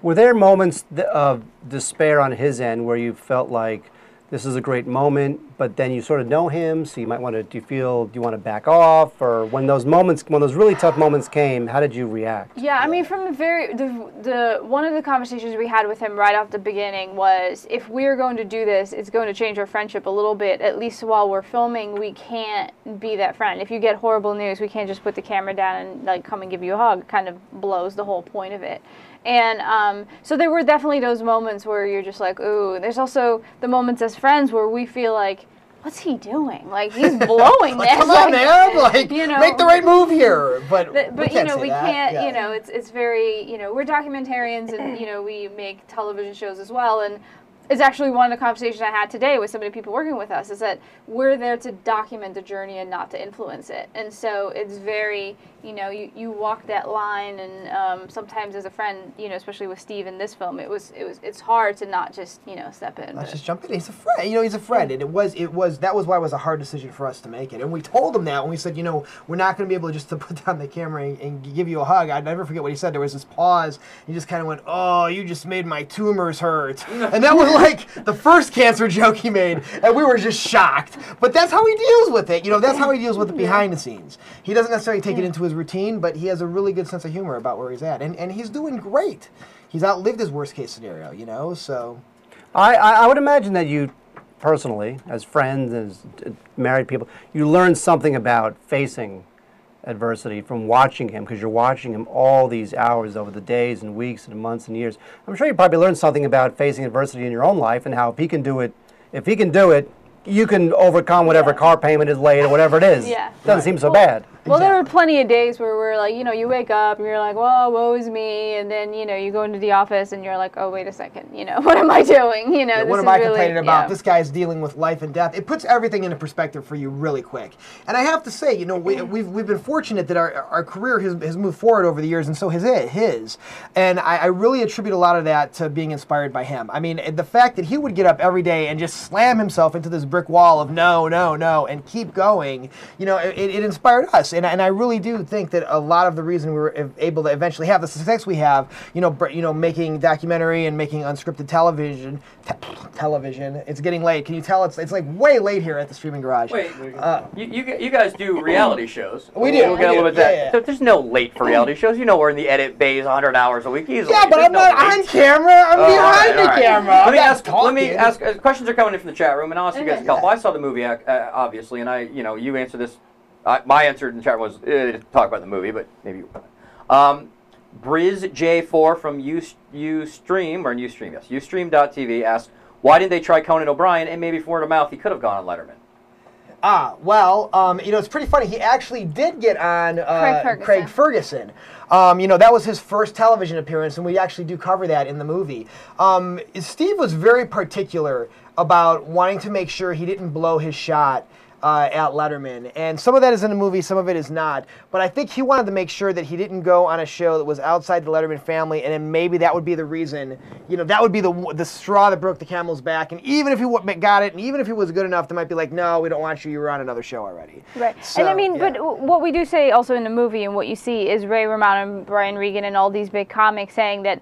Were there moments of despair on his end where you felt like this is a great moment, but then you sort of know him, so you might want to, do you feel, do you want to back off? Or when those moments, when those really tough moments came, how did you react? Yeah, I mean, from the very, the, the one of the conversations we had with him right off the beginning was, if we're going to do this, it's going to change our friendship a little bit. At least while we're filming, we can't be that friend. If you get horrible news, we can't just put the camera down and like come and give you a hug. It kind of blows the whole point of it. And um, so there were definitely those moments where you're just like, ooh. There's also the moments as friends where we feel like, what's he doing? Like, he's blowing like, this. Come like, on, man! Like, you know, make the right move here. But the, but you know, we that. can't. Yeah. You know, it's it's very. You know, we're documentarians, and you know, we make television shows as well, and. It's actually one of the conversations I had today with so many people working with us, is that we're there to document the journey and not to influence it. And so it's very, you know, you, you walk that line, and um, sometimes as a friend, you know, especially with Steve in this film, it was it was it's hard to not just, you know, step in. Let's just jump in. He's a friend, you know, he's a friend, and it was it was that was why it was a hard decision for us to make it. And we told him that when we said, you know, we're not going to be able to just to put down the camera and, and give you a hug. I'd never forget what he said. There was this pause. He just kind of went, "Oh, you just made my tumors hurt," and that was. Like the first cancer joke he made, and we were just shocked. But that's how he deals with it. You know, that's how he deals with it behind the scenes. He doesn't necessarily take it into his routine, but he has a really good sense of humor about where he's at. And and he's doing great. He's outlived his worst case scenario, you know, so. I, I would imagine that you personally, as friends, as married people, you learn something about facing adversity from watching him, because you're watching him all these hours over the days and weeks and months and years. I'm sure you probably learned something about facing adversity in your own life, and how if he can do it, if he can do it, you can overcome whatever yeah. car payment is late or whatever it is. Yeah. Doesn't right. seem so well, bad. Well, exactly. There were plenty of days where we're like, you know, you wake up and you're like, well, woe is me. And then, you know, you go into the office and you're like, oh, wait a second. You know, what am I doing? You know, yeah, this what am is I really, complaining about? Yeah. This guy's dealing with life and death. It puts everything into perspective for you really quick. And I have to say, you know, we, we've, we've been fortunate that our, our career has, has moved forward over the years, and so has it, his. And I, I really attribute a lot of that to being inspired by him. I mean, the fact that he would get up every day and just slam himself into this brick wall of no, no, no, and keep going, you know, it, it inspired us. And, and I really do think that a lot of the reason we were able to eventually have the success we have, you know, you know, making documentary and making unscripted television, te television, it's getting late. Can you tell it's, it's like way late here at the Streaming Garage. Wait, uh, you, you, you guys do reality shows. We do. We'll get a little bit yeah, that. Yeah. So there's no late for reality shows. You know, we're in the edit bays one hundred hours a week easily. Yeah, but there's I'm no not late. on camera. I'm oh, behind right, the right. camera. Let I'm me ask, talking. let me ask, uh, questions are coming in from the chat room, and I'll ask you guys a couple. I saw the movie, uh, obviously, and I, you know, you answer this. I, my answer in the chat was uh, talk about the movie, but maybe you um, Briz J four from Ustream, or Ustream, yes, Ustream dot T V asks, why didn't they try Conan O'Brien? And maybe from word of mouth, he could have gone on Letterman. Ah, well, um, you know, it's pretty funny. He actually did get on uh, Craig Ferguson. Craig Ferguson. Um, you know, that was his first television appearance, and we actually do cover that in the movie. Um, Steve was very particular about wanting to make sure he didn't blow his shot Uh, at Letterman, and some of that is in the movie, some of it is not, but I think he wanted to make sure that he didn't go on a show that was outside the Letterman family, and then maybe that would be the reason, you know, that would be the the straw that broke the camel's back. And even if he got it, and even if he was good enough, they might be like, no, we don't want you, you were on another show already. Right, so, and I mean, yeah. but what we do say also in the movie, and what you see is Ray Romano and Brian Regan and all these big comics saying that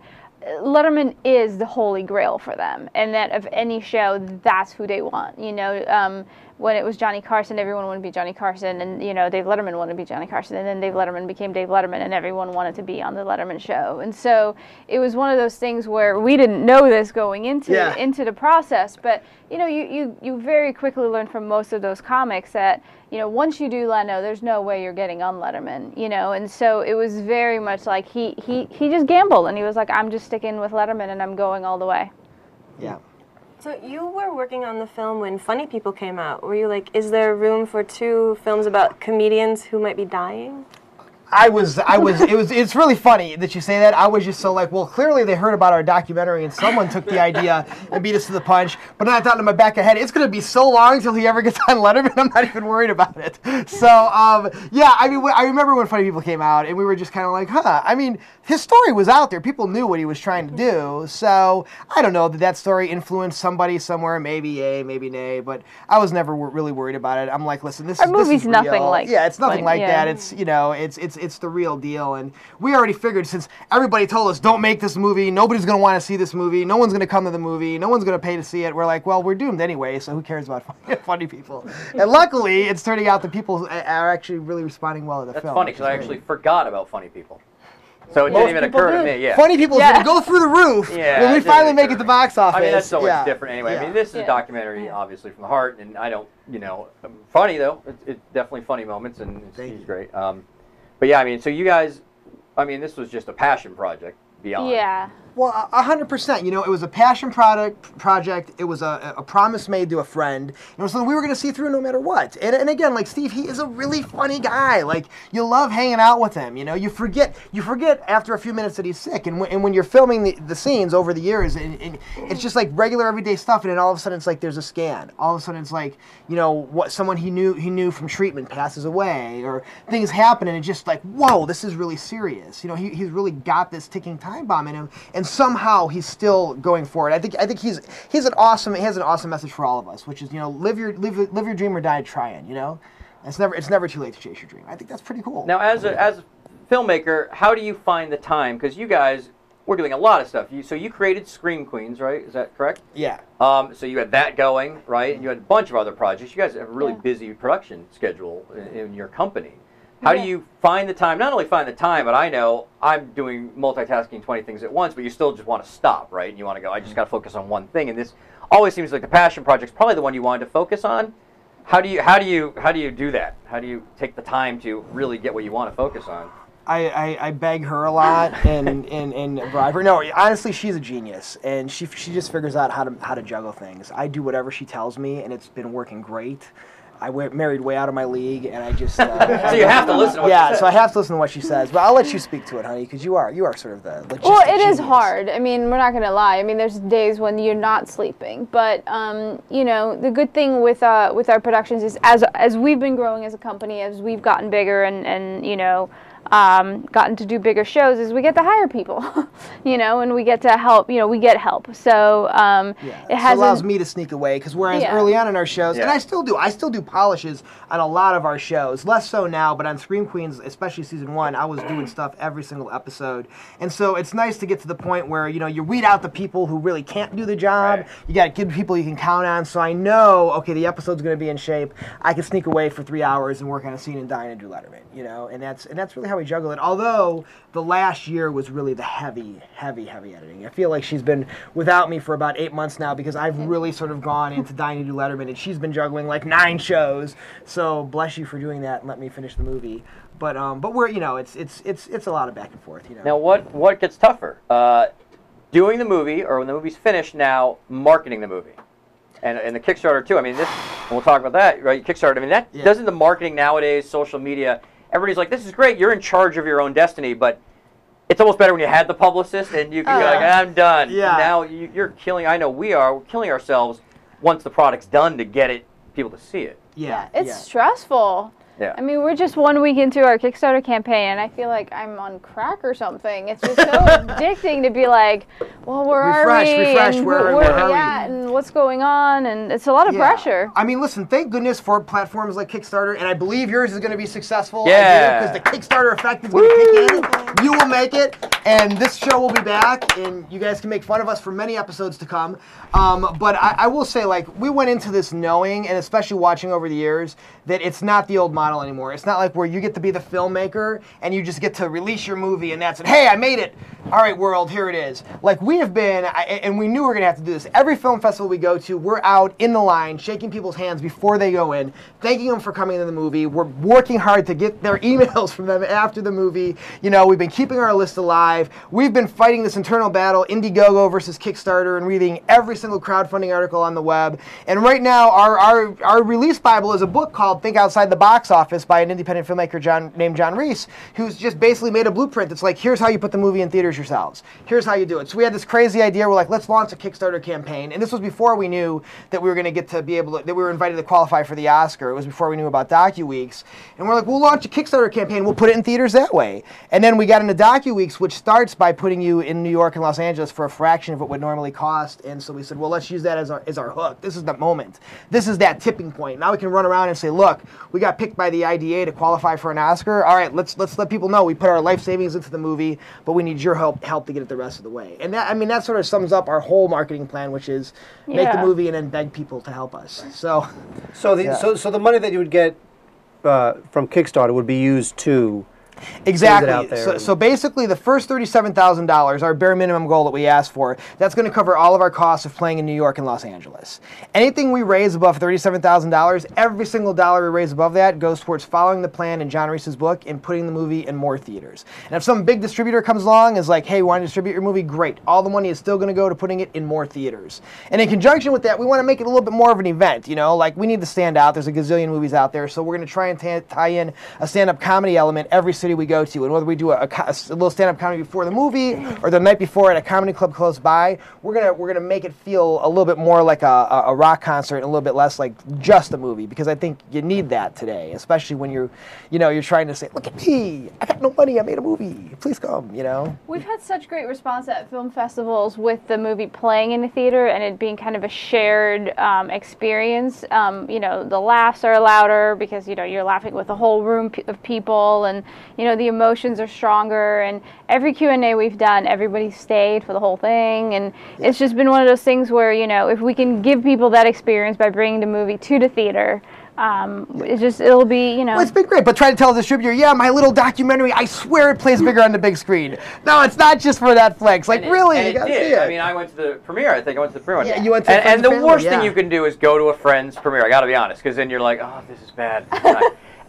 Letterman is the holy grail for them, and that of any show, that's who they want, you know, um, when it was Johnny Carson, everyone wanted to be Johnny Carson, and you know Dave Letterman wanted to be Johnny Carson, and then Dave Letterman became Dave Letterman, and everyone wanted to be on the Letterman show. And so it was one of those things where we didn't know this going into yeah. into the process, but you know, you, you you very quickly learn from most of those comics that you know once you do Leno, there's no way you're getting on Letterman, you know. And so it was very much like he he he just gambled, and he was like, I'm just sticking with Letterman, and I'm going all the way. Yeah. So you were working on the film when Funny People came out. Were you like, is there room for two films about comedians who might be dying? I was, I was, it was, it's really funny that you say that. I was just so like, well, clearly they heard about our documentary and someone took the idea and beat us to the punch. But then I thought in my back of my head, it's going to be so long till he ever gets on Letterman, I'm not even worried about it. So, um, yeah, I mean, I remember when Funny People came out and we were just kind of like, huh, I mean, his story was out there. People knew what he was trying to do. So, I don't know that that story influenced somebody somewhere, maybe yay, maybe nay, but I was never really worried about it. I'm like, listen, this, our movie's this is nothing real. Like, yeah, it's nothing like, like yeah. that. It's, you know, it's, it's, It's the real deal, and we already figured since everybody told us don't make this movie, nobody's going to want to see this movie, no one's going to come to the movie, no one's going to pay to see it, we're like, well, we're doomed anyway, so who cares about Funny People? And luckily, it's turning out that people are actually really responding well to the That's film. That's funny, because I actually forgot about Funny People. So it Most didn't even occur do. to me. Yeah. Funny People yeah. go through the roof yeah, when we finally make it to the box office. I mean, that's so much yeah. different anyway. Yeah. I mean, this is yeah. a documentary, obviously, from the heart, and I don't, you know, funny, though. It's, it's definitely funny moments, and it's, he's great. Um, But yeah, I mean, so you guys, I mean, this was just a passion project beyond. Yeah. Well, one hundred percent. You know, it was a passion product project. It was a, a promise made to a friend. It was something we were going to see through no matter what. And, and again, like Steve, he is a really funny guy. Like, you love hanging out with him. You know, you forget you forget after a few minutes that he's sick. And, and when you're filming the, the scenes over the years, and, and it's just like regular everyday stuff. And then all of a sudden, it's like there's a scan. All of a sudden, it's like, you know, what someone he knew he knew from treatment passes away, or things happen, and it's just like, whoa, this is really serious. You know, he, he's really got this ticking time bomb in him. And somehow he's still going forward. I think I think he's he's an awesome he has an awesome message for all of us, which is, you know, live your live live your dream or die trying. You know, it's never it's never too late to chase your dream. I think that's pretty cool. Now, as a, as a filmmaker, how do you find the time? Because you guys were doing a lot of stuff. You, so you created Scream Queens, right? Is that correct? Yeah. Um, so you had that going, right? And you had a bunch of other projects. You guys have a really yeah. busy production schedule in, in your company. How do you find the time? Not only find the time, but I know I'm doing multitasking twenty things at once, but you still just want to stop, right? And you want to go, I just got to focus on one thing. And this always seems like the passion project's probably the one you wanted to focus on. How do you, how do you, how do you do that? How do you take the time to really get what you want to focus on? I, I, I beg her a lot and, and, and bribe her. No, honestly, she's a genius, and she she just figures out how to how to juggle things. I do whatever she tells me, and it's been working great. I went married way out of my league, and I just. Uh, so you have to listen to what yeah, she says. Yeah, so I have to listen to what she says. But I'll let you speak to it, honey, because you are you are sort of the. Well, it genius. is hard. I mean, we're not going to lie. I mean, there's days when you're not sleeping. But um, you know, the good thing with uh, with our productions is as as we've been growing as a company, as we've gotten bigger, and and you know. Um, gotten to do bigger shows is we get to hire people, you know, and we get to help, you know, we get help. So um, yeah, it has allows me to sneak away, because whereas yeah. early on in our shows, yeah. and I still do, I still do polishes on a lot of our shows, less so now, but on Scream Queens, especially season one, I was doing stuff every single episode. And so it's nice to get to the point where, you know, you weed out the people who really can't do the job. Right. You got to give people you can count on. So I know, okay, the episode's going to be in shape. I can sneak away for three hours and work on a scene and Dying to be Letterman, you know, and that's, and that's really how we juggle it. Although the last year was really the heavy, heavy, heavy editing. I feel like she's been without me for about eight months now, because I've really sort of gone into Dying to be Letterman, and she's been juggling like nine shows. So bless you for doing that and let me finish the movie. But um, but we're you know it's it's it's it's a lot of back and forth. You know. Now what what gets tougher, uh, doing the movie or when the movie's finished? Now marketing the movie. And, and the Kickstarter too. I mean, this and we'll talk about that, right? Kickstarter. I mean, that yeah. doesn't the marketing nowadays, social media. Everybody's like, this is great, you're in charge of your own destiny, but it's almost better when you had the publicist and you can uh, go like, I'm done. Yeah. Now you, you're killing, I know we are, we're killing ourselves once the product's done to get it, people to see it. Yeah, yeah. it's yeah. stressful. Yeah. I mean, we're just one week into our Kickstarter campaign, and I feel like I'm on crack or something. It's just so addicting to be like, well, where refresh, are we? Refresh, refresh, where, where, where are we at? And what's going on? And it's a lot of yeah. pressure. I mean, listen, thank goodness for platforms like Kickstarter, and I believe yours is going to be successful. Yeah. Because the Kickstarter effect is going to kick in. You will make it. And this show will be back, and you guys can make fun of us for many episodes to come. Um, but I, I will say, like, we went into this knowing, and especially watching over the years, that it's not the old model anymore. It's not like where you get to be the filmmaker, and you just get to release your movie, and that's it. Hey, I made it. All right, world, here it is. Like, we have been, and we knew we were going to have to do this. Every film festival we go to, we're out in the line, shaking people's hands before they go in, thanking them for coming to the movie. We're working hard to get their emails from them after the movie. You know, we've been keeping our list alive. We've been fighting this internal battle, Indiegogo versus Kickstarter, and reading every single crowdfunding article on the web. And right now, our, our, our release Bible is a book called Think Outside the Box Office by an independent filmmaker John, named John Reese, who's just basically made a blueprint that's like, here's how you put the movie in theaters yourselves. Here's how you do it. So we had this crazy idea. We're like, let's launch a Kickstarter campaign. And this was before we knew that we were going to get to be able to, that we were invited to qualify for the Oscar. It was before we knew about DocuWeeks. And we're like, we'll launch a Kickstarter campaign. We'll put it in theaters that way. And then we got into DocuWeeks, which starts by putting you in New York and Los Angeles for a fraction of what would normally cost. And so we said, well, let's use that as our, as our hook. This is the moment. This is that tipping point. Now we can run around and say, look, we got picked by the I D A to qualify for an Oscar. All right, let's, let's let people know we put our life savings into the movie, but we need your help help to get it the rest of the way. And that, I mean, that sort of sums up our whole marketing plan, which is make yeah. the movie and then beg people to help us. So, so the yeah. so, so the money that you would get uh, from Kickstarter would be used to... Exactly. So, so basically the first thirty-seven thousand dollars, our bare minimum goal that we asked for, that's going to cover all of our costs of playing in New York and Los Angeles. Anything we raise above thirty-seven thousand dollars, every single dollar we raise above that goes towards following the plan in John Reese's book and putting the movie in more theaters. And if some big distributor comes along and is like, hey, we want to distribute your movie, great. All the money is still going to go to putting it in more theaters. And in conjunction with that, we want to make it a little bit more of an event, you know, like we need to stand out. There's a gazillion movies out there, so we're going to try and tie in a stand-up comedy element every single we go to, and whether we do a, a, a little stand-up comedy before the movie or the night before at a comedy club close by, we're gonna we're gonna make it feel a little bit more like a, a, a rock concert and a little bit less like just a movie, because I think you need that today, especially when you're, you know, you're trying to say, look at me, I got no money, I made a movie, please come, you know. We've had such great response at film festivals with the movie playing in the theater and it being kind of a shared um, experience. Um, you know, the laughs are louder because you know you're laughing with a whole room p of people, and you know, the emotions are stronger, and every Q and A we've done, everybody stayed for the whole thing, and yeah. it's just been one of those things where, you know, if we can give people that experience by bringing the movie to the theater, um, yeah. it's just, it'll be, you know. Well, it's been great, but try to tell the distributor, yeah, my little documentary, I swear it plays bigger on the big screen. No, it's not just for Netflix. Like, and really, it, you gotta it see it. I mean, I went to the premiere, I think. I went to the premiere. Yeah, you went to and, and the family, worst yeah. thing you can do is go to a friend's premiere, I gotta be honest, because then you're like, oh, this is bad.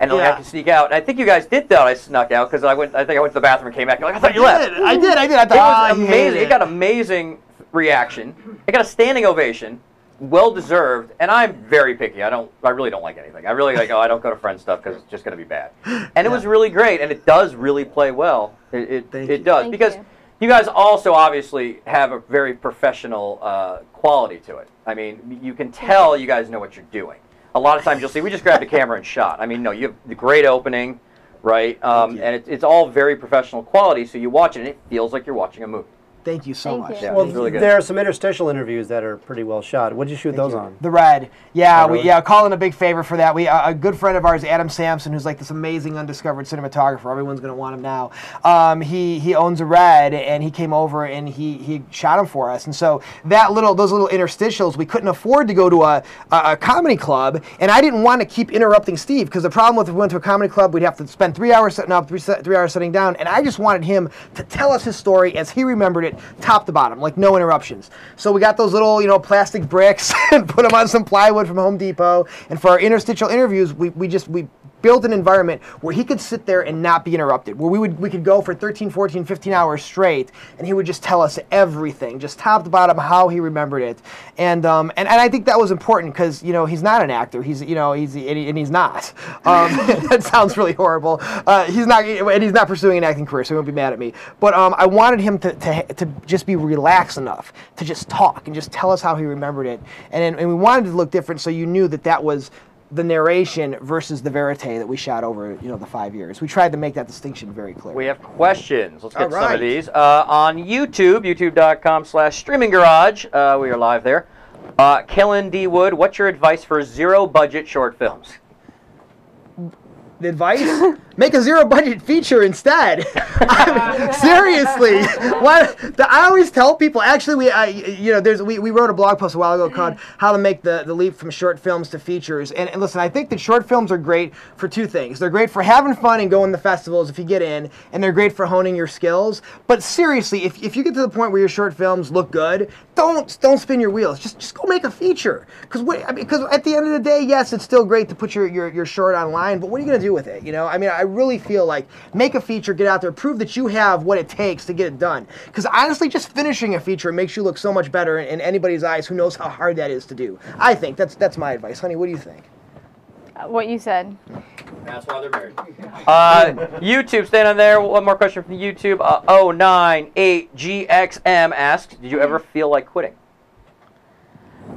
And yeah. I have to sneak out. And I think you guys did that. I snuck out because I went. I think I went to the bathroom and came back. You're like, I thought you left. I did. I did. I thought it was amazing. It got amazing reaction. It got a standing ovation, well deserved. And I'm very picky. I don't. I really don't like anything. I really like. Oh, I don't go to friend stuff because it's just going to be bad. And yeah. it was really great. And it does really play well. It it, Thank it you. does Thank because you. you guys also obviously have a very professional uh, quality to it. I mean, you can tell you guys know what you're doing. A lot of times you'll see, we just grabbed a camera and shot. I mean, no, you have the great opening, right? Um, and it, it's all very professional quality, so you watch it and it feels like you're watching a movie. Thank you so Thank much. You. Yeah, well, really good. There are some interstitial interviews that are pretty well shot. What did you shoot Thank those you. on? The Red. Yeah, oh, really? we, yeah. Call in a big favor for that. We uh, a good friend of ours, Adam Sampson, who's like this amazing undiscovered cinematographer. Everyone's going to want him now. Um, he he owns a Red, and he came over and he he shot him for us. And so that little those little interstitials, we couldn't afford to go to a a, a comedy club, and I didn't want to keep interrupting Steve, because the problem with if we went to a comedy club, we'd have to spend three hours setting up, three three hours sitting down, and I just wanted him to tell us his story as he remembered it. It, top to bottom, like no interruptions. So we got those little, you know, plastic bricks and put them on some plywood from Home Depot. And for our interstitial interviews, we, we just, we built an environment where he could sit there and not be interrupted, where we would we could go for thirteen, fourteen, fifteen hours straight, and he would just tell us everything, just top to bottom, how he remembered it. And um and, and I think that was important, because you know he's not an actor, he's you know he's and, he, and he's not um that sounds really horrible, uh he's not, and he's not pursuing an acting career, so he won't be mad at me, but um I wanted him to to, to just be relaxed enough to just talk and just tell us how he remembered it, and and we wanted it to look different, so you knew that that was the narration versus the verite that we shot over, you know, the five years. We tried to make that distinction very clear. We have questions. Let's get right. some of these. Uh, on YouTube, youtube dot com slash streaming garage. Uh, we are live there. Uh, Kellen D. Wood, what's your advice for zero budget short films? The advice? Make a zero-budget feature instead. I mean, seriously, why? The, I always tell people. Actually, we, I, you know, there's we, we wrote a blog post a while ago called "How to Make the, the Leap from Short Films to Features." And, and listen, I think that short films are great for two things. They're great for having fun and going to festivals if you get in, and they're great for honing your skills. But seriously, if if you get to the point where your short films look good, don't don't spin your wheels. Just just go make a feature. Because what? I mean, because at the end of the day, yes, it's still great to put your your your short online, but what are you gonna do with it? You know, I mean, I really feel like make a feature, get out there, prove that you have what it takes to get it done. Because honestly, just finishing a feature makes you look so much better in, in anybody's eyes who knows how hard that is to do. I think that's that's my advice, honey. What do you think? Uh, what you said. That's why they're married. Uh, YouTube, staying on there. One more question from YouTube. Uh, oh nine eight G X M asks, did you ever feel like quitting?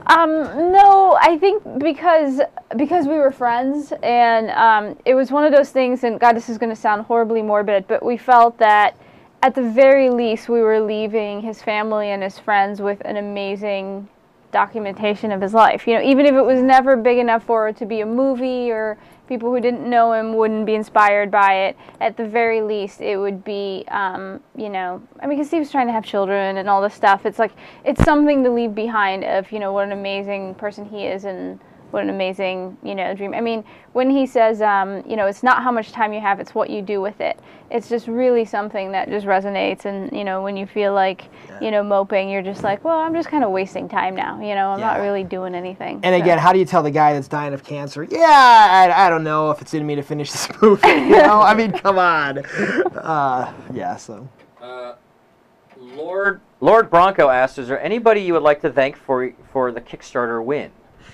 Um, no, I think because because we were friends, and um, it was one of those things, and God, this is going to sound horribly morbid, but we felt that at the very least we were leaving his family and his friends with an amazing documentation of his life. You know, even if it was never big enough for it to be a movie or people who didn't know him wouldn't be inspired by it, at the very least it would be, um, you know, I mean, because he was trying to have children and all this stuff. It's like, it's something to leave behind of, you know, what an amazing person he is and what an amazing, you know, dream. I mean, when he says, um, you know, it's not how much time you have, it's what you do with it. It's just really something that just resonates. And, you know, when you feel like, yeah. you know, moping, you're just like, well, I'm just kind of wasting time now. You know, I'm yeah. not really doing anything. And so. Again, how do you tell the guy that's dying of cancer, yeah, I, I don't know if it's in me to finish this movie. You know, I mean, come on. Uh, yeah, so. Uh, Lord Lord Bronco asked, is there anybody you would like to thank for for the Kickstarter win?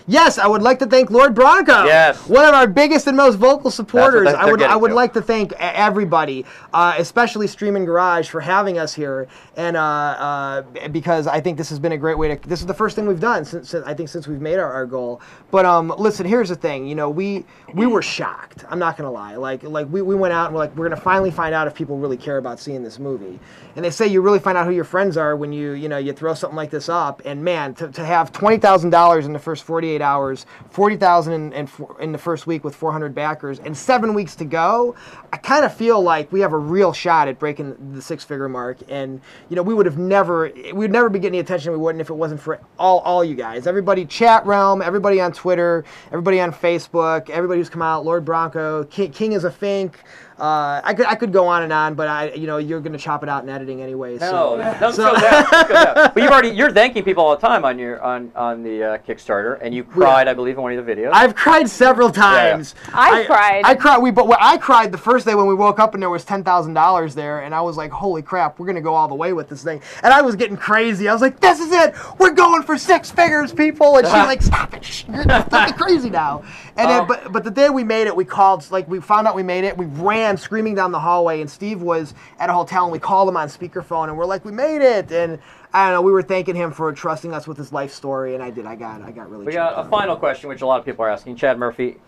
Yes, I would like to thank Lord Bronco, yes. one of our biggest and most vocal supporters. I would, I would to. like to thank everybody, uh, especially Streaming Garage, for having us here, and uh, uh, because I think this has been a great way to. This is the first thing we've done since, since I think since we've made our, our goal. But um, listen, here's the thing. You know, we we were shocked. I'm not gonna lie. Like like we, we went out and we're like, we're gonna finally find out if people really care about seeing this movie. And they say you really find out who your friends are when you you know you throw something like this up. And man, to to have twenty thousand dollars in the first forty-eight hours, forty thousand in, in, in the first week with four hundred backers, and seven weeks to go, I kind of feel like we have a real shot at breaking the six-figure mark. And you know, we would have never, we would never be getting the attention we wouldn't if it wasn't for all, all you guys, everybody, chat realm, everybody on Twitter, everybody on Facebook, everybody who's come out, Lord Bronco, King, King is a Fink. Uh, I could I could go on and on, but I you know you're gonna chop it out in editing anyway. So. No, don't so. go down. Don't go down. But you've already you're thanking people all the time on your on on the uh, Kickstarter, and you cried, yeah. I believe, in one of the videos. I've cried several times. Yeah. I, I cried. I cried. We but I cried the first day when we woke up and there was ten thousand dollars there, and I was like, holy crap, we're gonna go all the way with this thing. And I was getting crazy. I was like, this is it. We're going for six figures, people. And she's like, stop it. Shh, you're fucking crazy now. And um, then, but but the day we made it, we called like we found out we made it. We ran. Screaming down the hallway, and Steve was at a hotel, and we called him on speakerphone, and we're like, we made it, and I don't know, we were thanking him for trusting us with his life story, and I did, I got I got really We got a final question, which a lot of people are asking. Chad Murphy,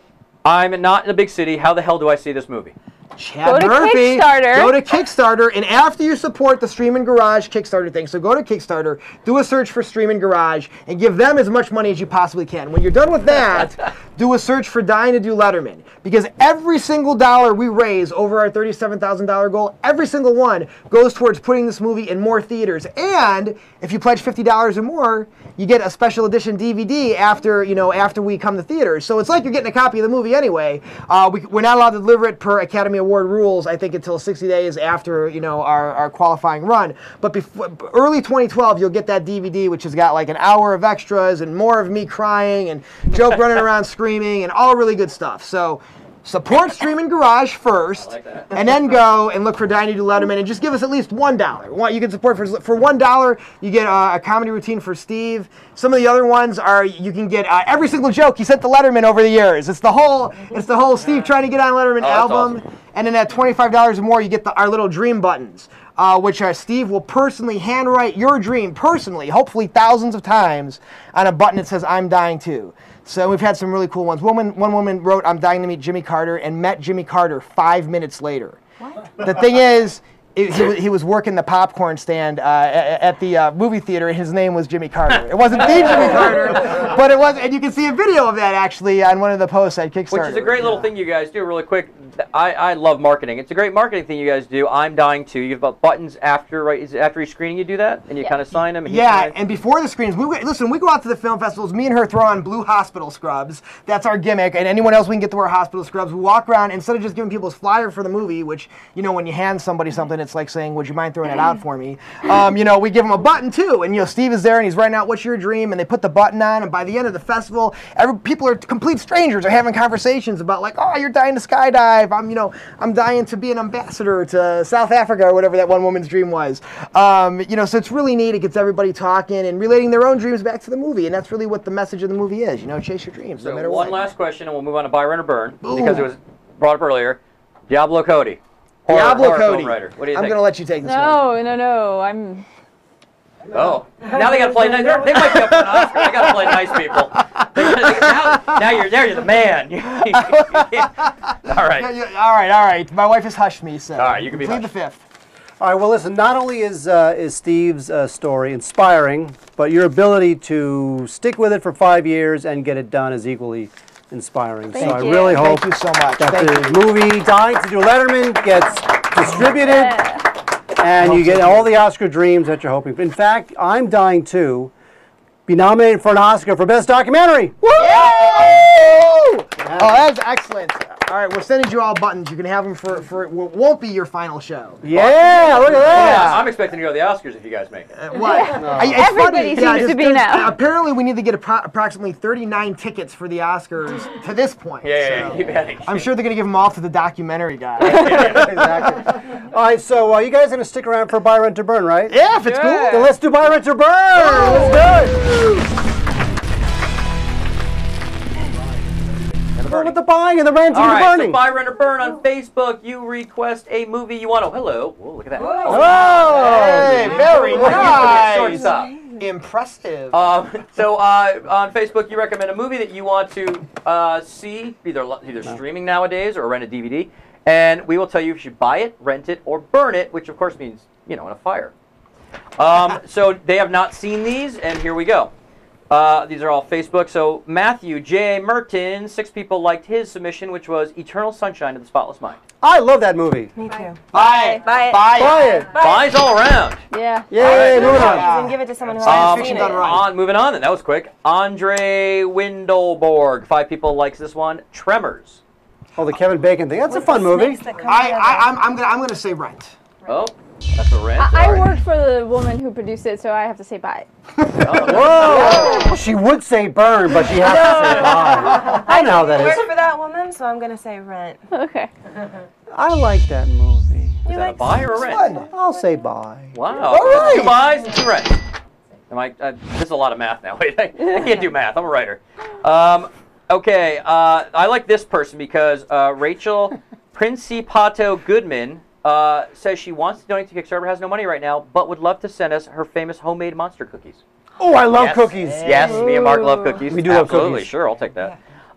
I'm not in a big city, how the hell do I see this movie? Chad go Murphy, to Kickstarter. Go to Kickstarter, and after you support the Streaming Garage Kickstarter thing, so go to Kickstarter, do a search for Streaming Garage, and give them as much money as you possibly can. When you're done with that, do a search for Dying to be Letterman, because every single dollar we raise over our thirty-seven thousand dollar goal, every single one goes towards putting this movie in more theaters. And if you pledge fifty dollars or more, you get a special edition D V D after you know after we come to theaters. So it's like you're getting a copy of the movie anyway. Uh, we, we're not allowed to deliver it per Academy Award rules, I think, until sixty days after you know our, our qualifying run. But before, early twenty twelve, you'll get that D V D, which has got like an hour of extras and more of me crying and Joke running around screaming and all really good stuff. So support Streaming Garage first, like and then go and look for Dying to be Letterman, and just give us at least one dollar. You can support for for one dollar. You get uh, a comedy routine for Steve. Some of the other ones are you can get uh, every single joke he sent to Letterman over the years. It's the whole it's the whole Steve trying to get on Letterman oh, album. Awesome. And then at twenty-five dollars or more, you get the, our little dream buttons, uh, which are Steve will personally handwrite your dream, personally, hopefully thousands of times, on a button that says, I'm dying too. So we've had some really cool ones. Woman, one woman wrote, I'm dying to meet Jimmy Carter, and met Jimmy Carter five minutes later. What? The thing is, it, he, he was working the popcorn stand uh, at, at the uh, movie theater, and his name was Jimmy Carter. It wasn't the Jimmy Carter, But it was, and you can see a video of that actually on one of the posts at Kickstarter. Which is a great little yeah. thing you guys do really quick. I, I love marketing. It's a great marketing thing you guys do. I'm dying to. You've got buttons after, right? Is it after each screening you do that? And you yeah. kind of sign them? And yeah, signs. And before the screens, we listen, we go out to the film festivals. Me and her throw on blue hospital scrubs. That's our gimmick. And anyone else we can get to wear hospital scrubs. We walk around, instead of just giving people's flyer for the movie, which, you know, when you hand somebody something, it's like saying, would you mind throwing it out for me? Um, you know, we give them a button too. And, you know, Steve is there and he's writing out, what's your dream? And they put the button on. And by the end of the festival, every, people are complete strangers are having conversations about, like, oh, you're dying to skydive. I'm, you know, I'm dying to be an ambassador to South Africa or whatever that one woman's dream was. Um, you know, so it's really neat. It gets everybody talking and relating their own dreams back to the movie. And that's really what the message of the movie is. You know, chase your dreams so no matter what. One last question and we'll move on to Buy, Rent, or Burn. Ooh. Because it was brought up earlier. Diablo Cody. Horror, Diablo horror Cody. Writer. What do you think? I'm going to let you take this no, one. No, no, no. I'm... No. Oh, now they gotta play nice. They might be up for an Oscar. They gotta play nice people. Now, now you're there. You're the man. All right. All right. All right. My wife has hushed me. So. All right. You can be. Plead the fifth. All right. Well, listen. Not only is uh, is Steve's uh, story inspiring, but your ability to stick with it for five years and get it done is equally inspiring. Thank so you. I really hope. Thank you so much. That Thank the you. movie Dying to be Letterman gets distributed. Yeah. And you get all the Oscar dreams that you're hoping for. In fact, I'm dying to be nominated for an Oscar for Best Documentary. Woo! Yeah. Oh, that's excellent. All right, we're sending you all buttons. You can have them for, for what won't be your final show. Yeah, look at that. Yeah, I'm expecting to go to the Oscars if you guys make it. Uh, what? Yeah. No. I, Everybody funny. seems yeah, to be now. Apparently, we need to get appro approximately thirty-nine tickets for the Oscars to this point. Yeah, so. yeah, you bet. I'm sure they're going to give them all to the documentary guy. Exactly. All right, so uh, you guys are going to stick around for Buy, Rent, or Burn, right? Yeah, if it's yeah. cool. Then let's do Buy, Rent, or Burn. Oh. Let's do it. Burning. With the buying and the renting and the burning. So Buy, Rent, or Burn on Facebook. You request a movie you want to. Hello. Whoa, look at that. Whoa. Oh, hey, very nice. nice. Impressive. Um, so uh, on Facebook, you recommend a movie that you want to uh, see, either either no. streaming nowadays or rent a D V D, and we will tell you if you should buy it, rent it, or burn it, which of course means, you know, in a fire. Um, so they have not seen these, and here we go. Uh, these are all Facebook. So Matthew J. Merton, six people liked his submission, which was Eternal Sunshine of the Spotless Mind. I love that movie. Me too. Buy it. Buy it. Buy it. Buys all around. Yeah. Yay, moving on. You can give it to someone who hasn't seen it. On, moving on, and that was quick. Andre Windelborg, five people likes this one. Tremors. Oh, the Kevin Bacon thing. That's a fun movie. I, I, I'm, I'm gonna, I'm gonna say Rent. Oh. That's a rant. I, I worked for the woman who produced it, so I have to say bye. Whoa! She would say burn, but she has no. to say bye. I know how that is. I worked for that woman, so I'm going to say rent. Okay. I like that movie. You is that like a buy or a rent? Fun. I'll say bye. Wow. All right. Two buys and two rents. Am I, uh, there's a lot of math now. Wait, I, I can't do math. I'm a writer. Um, okay. Uh, I like this person because uh, Rachel Principato Goodman Uh, says she wants to donate to Kickstarter, has no money right now, but would love to send us her famous homemade monster cookies. Oh, I love yes. cookies. Yes, Ooh. me and Mark love cookies. We do Absolutely. love cookies. Sure, I'll take that.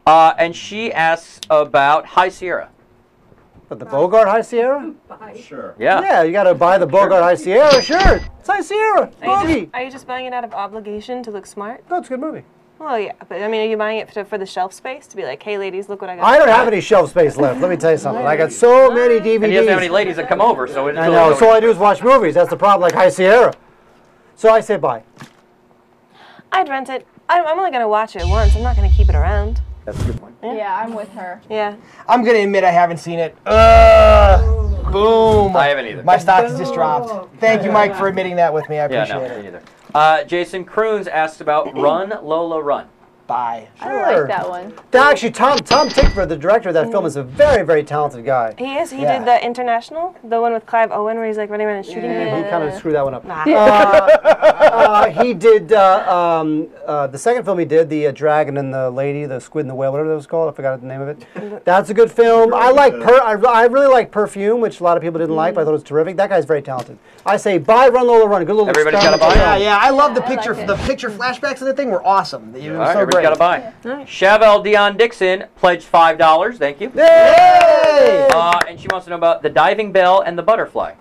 Yeah. Uh, and she asks about High Sierra. But the Bogart High Sierra? Buy. Sure. Yeah. Yeah, you got to buy the Bogart sure. High Sierra. Sure. It's High Sierra. Are you, just, are you just buying it out of obligation to look smart? No, it's a good movie. Well, yeah, but I mean, are you buying it for, for the shelf space to be like, hey, ladies, look what I got? I don't have any shelf space left. Let me tell you something. I got so many D V Ds. And he doesn't have any ladies that come over, so it's I know. Over. So all I do is watch movies. That's the problem, like High Sierra. So I say bye. I'd rent it. I'm only going to watch it once. I'm not going to keep it around. That's a good point. Yeah, yeah I'm with her. Yeah. I'm going to admit I haven't seen it. Uh, boom. I haven't either. My stock has just dropped. Thank you, Mike, for admitting that with me. I appreciate yeah, no, it. Either. Uh, Jason Croons asked about Run, Lola, Run. Bye. Sure. I like that one. Actually, Tom Tom Tickford, the director of that mm. film, is a very, very talented guy. He is. He yeah. did The International, the one with Clive Owen where he's like running around and shooting yeah. people. He kind of screwed that one up. Nah. Uh, uh, he did uh, um, uh, the second film he did, The uh, Dragon and the Lady, The Squid and the Whale, whatever that was called. I forgot the name of it. That's a good film. I like per I, I really like Perfume, which a lot of people didn't mm. like, but I thought it was terrific. That guy's very talented. I say, buy, run, Lola, run. Good little Everybody's got to buy. Yeah, yeah. I love yeah, the picture. Like the picture flashbacks of the thing were awesome. They, Got to buy. Yeah. Right. Chevelle Dion Dixon pledged five dollars. Thank you. Yay! Uh, and she wants to know about The Diving Bell and the Butterfly.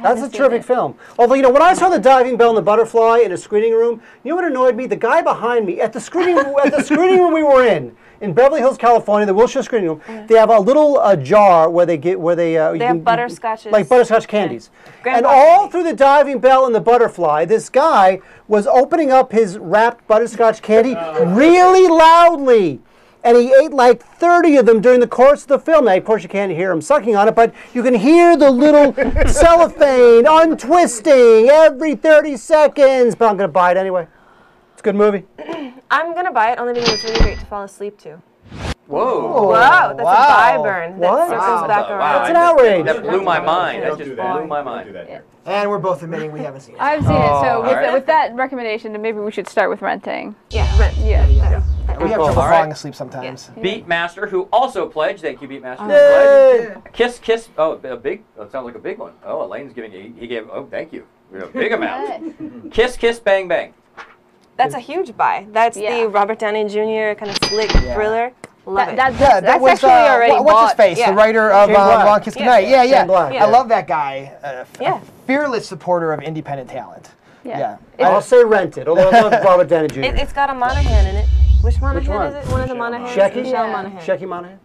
That's a terrific film. Although, you know, when I saw The Diving Bell and the Butterfly in a screening room, you know what annoyed me? The guy behind me at the screening at the screening room we were in in Beverly Hills, California, the Wilshire screening room. Mm-hmm. They have a little uh, jar where they get where they uh, they you have can, butterscotches, like butterscotch candies. Yeah. And all through The Diving Bell and the Butterfly, this guy was opening up his wrapped butterscotch candy oh. really loudly. And he ate like thirty of them during the course of the film. Now, of course, you can't hear him sucking on it, but you can hear the little cellophane untwisting every thirty seconds. But I'm going to buy it anyway. It's a good movie. I'm going to buy it only because it's really great to fall asleep to. Whoa. Whoa, that's wow. a buy burn that what? circles wow. back around. Wow. That's an outrage. That blew my mind. That just blew my mind. Yeah. And we're both admitting we haven't seen it. I've seen oh. it, so with, right. the, with that recommendation, maybe we should start with renting. Yeah, rent. Yeah. yeah, yeah. yeah. We have trouble falling right. asleep sometimes. Yeah. Beatmaster, who also pledged, thank you, Beatmaster. Yay! Pledged. Kiss, kiss. Oh, a big. That sounds like a big one. Oh, Elaine's giving. He, he gave. Oh, thank you. A big amount. Kiss, kiss, bang, bang. That's a huge buy. That's yeah. the Robert Downey Junior kind of slick yeah. thriller. Love that, it. That's, yeah, that that's was, actually uh, already what's bought. His face? Yeah. The writer of uh, Long Kiss Goodnight. Yeah, yeah. yeah. yeah. I love that guy. Uh, yeah. Fearless supporter of independent talent. Yeah. yeah. I'll say rented. Although I love Robert Downey Junior It, it's got a Monahan in it. Which Monahan Which one? is it? One of the Monahans? Shecky? Yeah. Monahan. Shecky Monahan.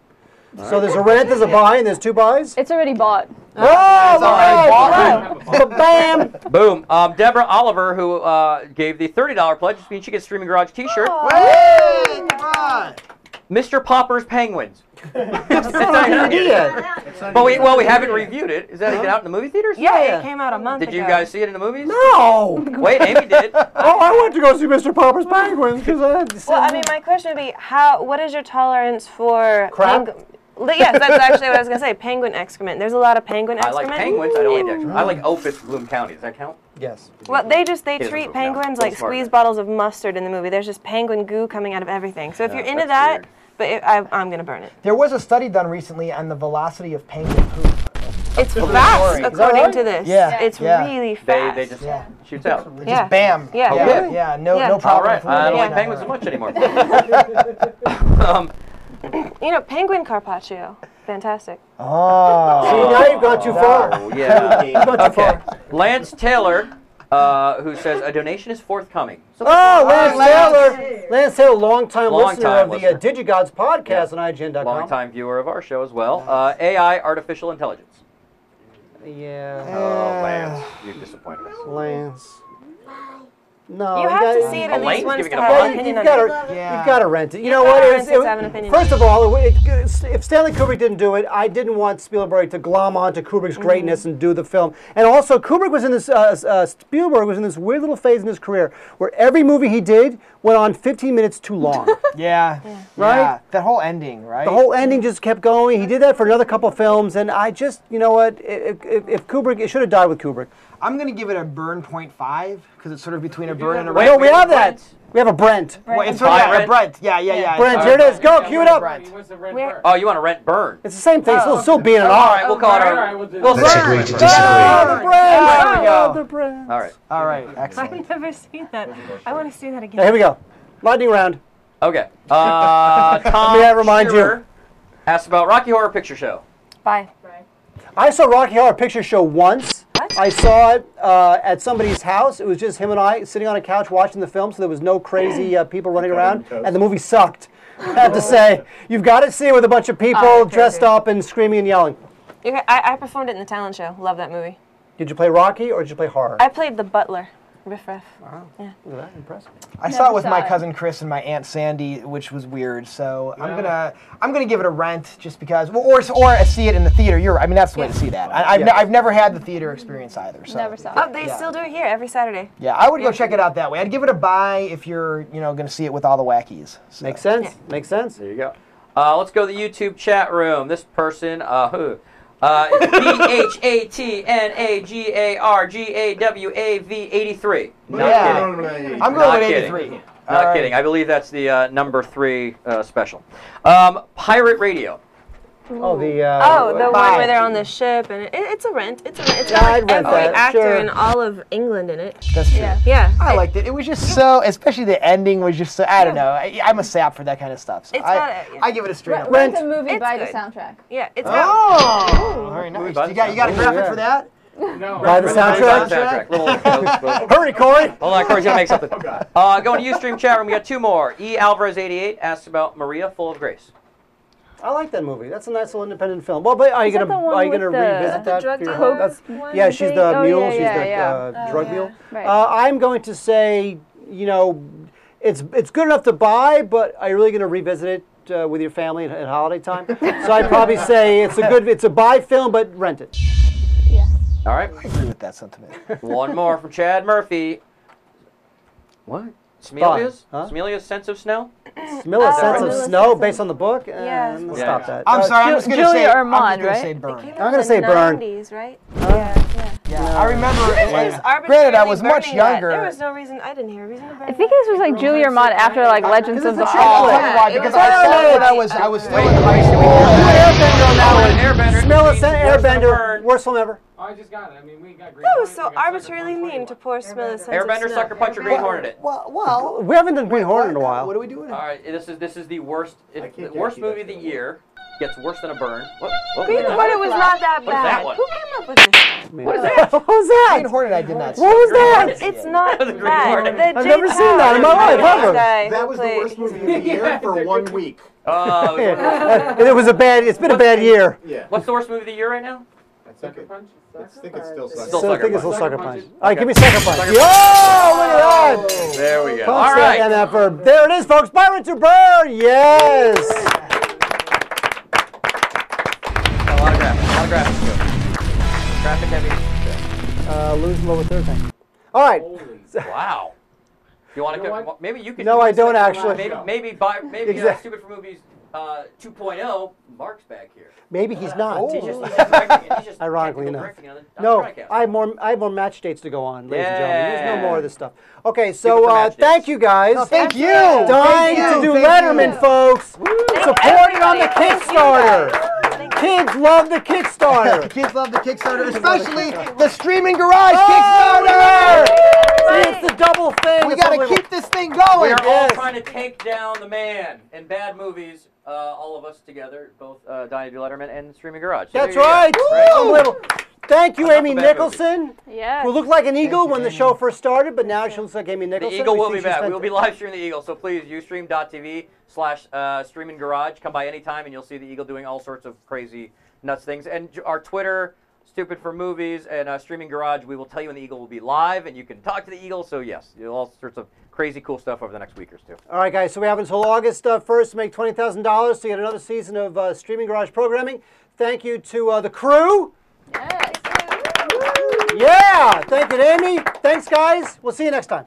Right. So there's a rent, there's a buy, and there's two buys? It's already bought. Oh, it's already bought. bought. Bam! Boom. Um, Deborah Oliver, who uh, gave the thirty dollar pledge, which means she gets a Streaming Garage t-shirt. Oh, hey, come on. Mister Popper's Penguins. It's not even yet. But we, well, we haven't reviewed it. Is that uh-huh. it out in the movie theaters? Yeah, yeah, it came out a month ago. Did you guys see it in the movies? No. Wait, Amy did. Oh, I went to go see Mister Popper's Penguins because I had to see. Well, I mean, my question would be, how? What is your tolerance for? Crap. Yes, that's actually what I was gonna say. Excrement. Penguin excrement. There's a lot of penguin excrement. I like penguins. I don't like excrement. I like Opus, Bloom County. Does that count? Yes. Well, they just they it treat penguins like squeeze right. bottles of mustard in the movie. There's just penguin goo coming out of everything. So if yeah, you're into that, weird. but it, I, I'm gonna burn it. There was a study done recently on the velocity of penguin poop. It's fast, according right? to this. Yeah, it's yeah. really fast. They, they just yeah. shoots out. Just yeah. bam. Yeah. Okay. yeah, yeah. No, yeah. no problem. All right. I don't like penguins so much anymore. um, You know, penguin carpaccio. Fantastic. Oh. See, now you've gone too far. Oh, yeah. You've gone too okay. far. Lance Taylor, uh, who says, a donation is forthcoming. So oh, Lance oh, Taylor. Lance. Lance Taylor, longtime long listener time of listener. the uh, DigiGods podcast yeah. on I G N dot com. Longtime viewer of our show as well. Uh, A I, artificial intelligence. Yeah. Oh, Lance. You've disappointed us. Lance. No, you have you to see it at least once to have an opinion on it. You've got to rent it. You know what? It, it, it, first of all, it, it, if Stanley Kubrick didn't do it, I didn't want Spielberg to glom onto Kubrick's greatness mm-hmm. and do the film. And also, Kubrick was in this. Uh, uh, Spielberg was in this weird little phase in his career where every movie he did went on fifteen minutes too long. yeah, yeah, right. Yeah. That whole ending, right? The whole ending just kept going. He did that for another couple of films, and I just, you know what? If, if, if Kubrick, it should have died with Kubrick. I'm going to give it a burn point five because it's sort of between a burn and a Brent. No, we have that. We have a Brent. Brent. Well, it's sort of a Brent. Yeah, yeah, yeah. Brent, here it is. Go, cue it up. Oh, you want to rent burn? It's the same thing. It's still being an R. All right, we'll call it a burn. Let's agree to disagree. Oh, the Brent. All right. All right, excellent. I've never seen that. I want to see that again. Here we go. Lightning round. Okay. Uh, Tom Shearer asked about Rocky Horror Picture Show. Bye. I saw Rocky Horror Picture Show once. I saw it uh, at somebody's house. It was just him and I sitting on a couch watching the film, so there was no crazy uh, people running around, and the movie sucked. I have to say, you've got to see it with a bunch of people oh, okay, dressed okay. up and screaming and yelling. I, I performed it in the talent show. Love that movie. Did you play Rocky or did you play horror? I played the butler. Riff Raff. Wow. Yeah. Look at that. Impressive. I saw it with my cousin Chris and my aunt Sandy, which was weird. So yeah. I'm gonna, I'm gonna give it a rent just because, well, or or see it in the theater. You're, I mean, that's the way to see that. I, I've, yeah. ne I've never had the theater experience either. So. Never saw. Oh, they yeah. still do it here every Saturday. Yeah, I would yeah. go check it out that way. I'd give it a buy if you're, you know, gonna see it with all the wackies. So. Makes sense. Yeah. Makes sense. There you go. Uh, let's go to the YouTube chat room. This person, uh, who. Uh, B H A T N A G A R G A W A V eighty-three. Not yeah. kidding. I'm going with eighty-three. Kidding. Not right. kidding. I believe that's the uh, number three uh, special. Um, Pirate Radio. Ooh. Oh, the uh, oh, the buy. one where they're on the ship, and it, it's a rent. It's a rent. It's got yeah, like every that. actor sure. in all of England in it. That's true. Yeah, yeah. I it, liked it. It was just so, especially the ending was just so. I don't know. I, I'm a sap for that kind of stuff. So it's I, got it, yeah. I give it a straight R up. Rent a movie it's by good. the soundtrack. Yeah, it's. Oh, got it. Ooh, very nice. You got you got a graphic Ooh, yeah. for that? No. By the soundtrack? soundtrack. Little, Hurry, Corey! Hold on, Corey's going to make something. Uh, going to Ustream chat room, we got two more. E. Alvarez eighty-eight asks about Maria, Full of Grace. I like that movie. That's a nice little independent film. Well, but are you going to are you going to revisit that? The drug dealer? Yeah, she's the mule. She's the drug mule. I'm going to say, you know, it's it's good enough to buy, but are you really going to revisit it? Uh, with your family at, at holiday time, so I'd probably say it's a good, it's a buy film, but rent it. Yeah. All right. I agree with that sentiment. One more from Chad Murphy. What? Smelia's? Huh? Smelia's sense of snow? Smelia's oh, sense right? of snow, based on the book. Yeah. And we'll yeah. stop that. I'm sorry. Uh, I'm just going to say. Armand, I'm going right? to say Burn. I'm going to say Burn. nineties, right? Huh? Yeah. Yeah. Yeah, no. I remember it was granted I was much younger. That. There was no reason I didn't hear a reason to burn. I think this was like Julie Armand after like I, Legends of the Fall. Yeah, because I know that I was I was still in high school. Airbender, Smelia's Airbender, worst film ever. I just got it. I mean, we got Green Hornet. That was so arbitrarily mean to poor Smelia's sense of snow. Airbender, Sucker Punch, or Green Hornet. Well, well, we haven't done Green Hornet in a while. What are we doing? All right, this is this is the worst worst movie of the year. Gets worse than a burn. What? What Green Hornet was not that bad. What is that one? Who came up with this? What is that? What was that? Green Hornet I did not see. What was that? It's not that. I've never seen that in my life ever. That was the worst movie of the year for one week. Uh, it was a bad. It's been a bad year. Yeah. What's the worst movie of the year right now? Sucker Punch. I think it's still Sucker Punch. I think it's still Sucker Punch. All right, give me Sucker Punch. Yo, look at that. There we go. All right. There it is, folks. Byron to Burn. Yes. Graphic Graphic heavy. Uh, lose low with everything. All right. Wow. You want to you know go? Maybe you can. No, do I don't actually. Maybe maybe by, maybe exactly. uh, Stupid for Movies uh, two point oh. Mark's back here. Maybe he's not. Oh. He's just, he's just directing it. He's just directing it. No, I have more. I have more match dates to go on, ladies yeah. and gentlemen. There's no more of this stuff. Okay, so uh, thank you guys. No, thank you. Dying to do Letterman, folks. Support it on the Kickstarter. Kids love the Kickstarter. Kids love the Kickstarter, especially the Streaming Garage oh, Kickstarter. See, it's the double thing. We got to keep this thing going. We are yes. all trying to take down the man in bad movies. Uh, all of us together, both uh, Dying to be Letterman and Streaming Garage. So that's right. right? Thank you, Amy Nicholson. Yeah. Who looked like an eagle you, when the show first started, but now she looks like Amy Nicholson. The eagle we will be back. We will be live streaming the eagle, so please ustream.tv slash streaming garage. Come by anytime, and you'll see the eagle doing all sorts of crazy nuts things. And our Twitter, Stupid for Movies, and uh, Streaming Garage, we will tell you when the eagle will be live, and you can talk to the eagle. So yes, all sorts of crazy cool stuff over the next week or two. All right, guys. So we have until August uh, first to make twenty thousand dollars to get another season of uh, Streaming Garage programming. Thank you to uh, the crew. Yes. Yeah, thank you, Amy. Thanks, guys. We'll see you next time.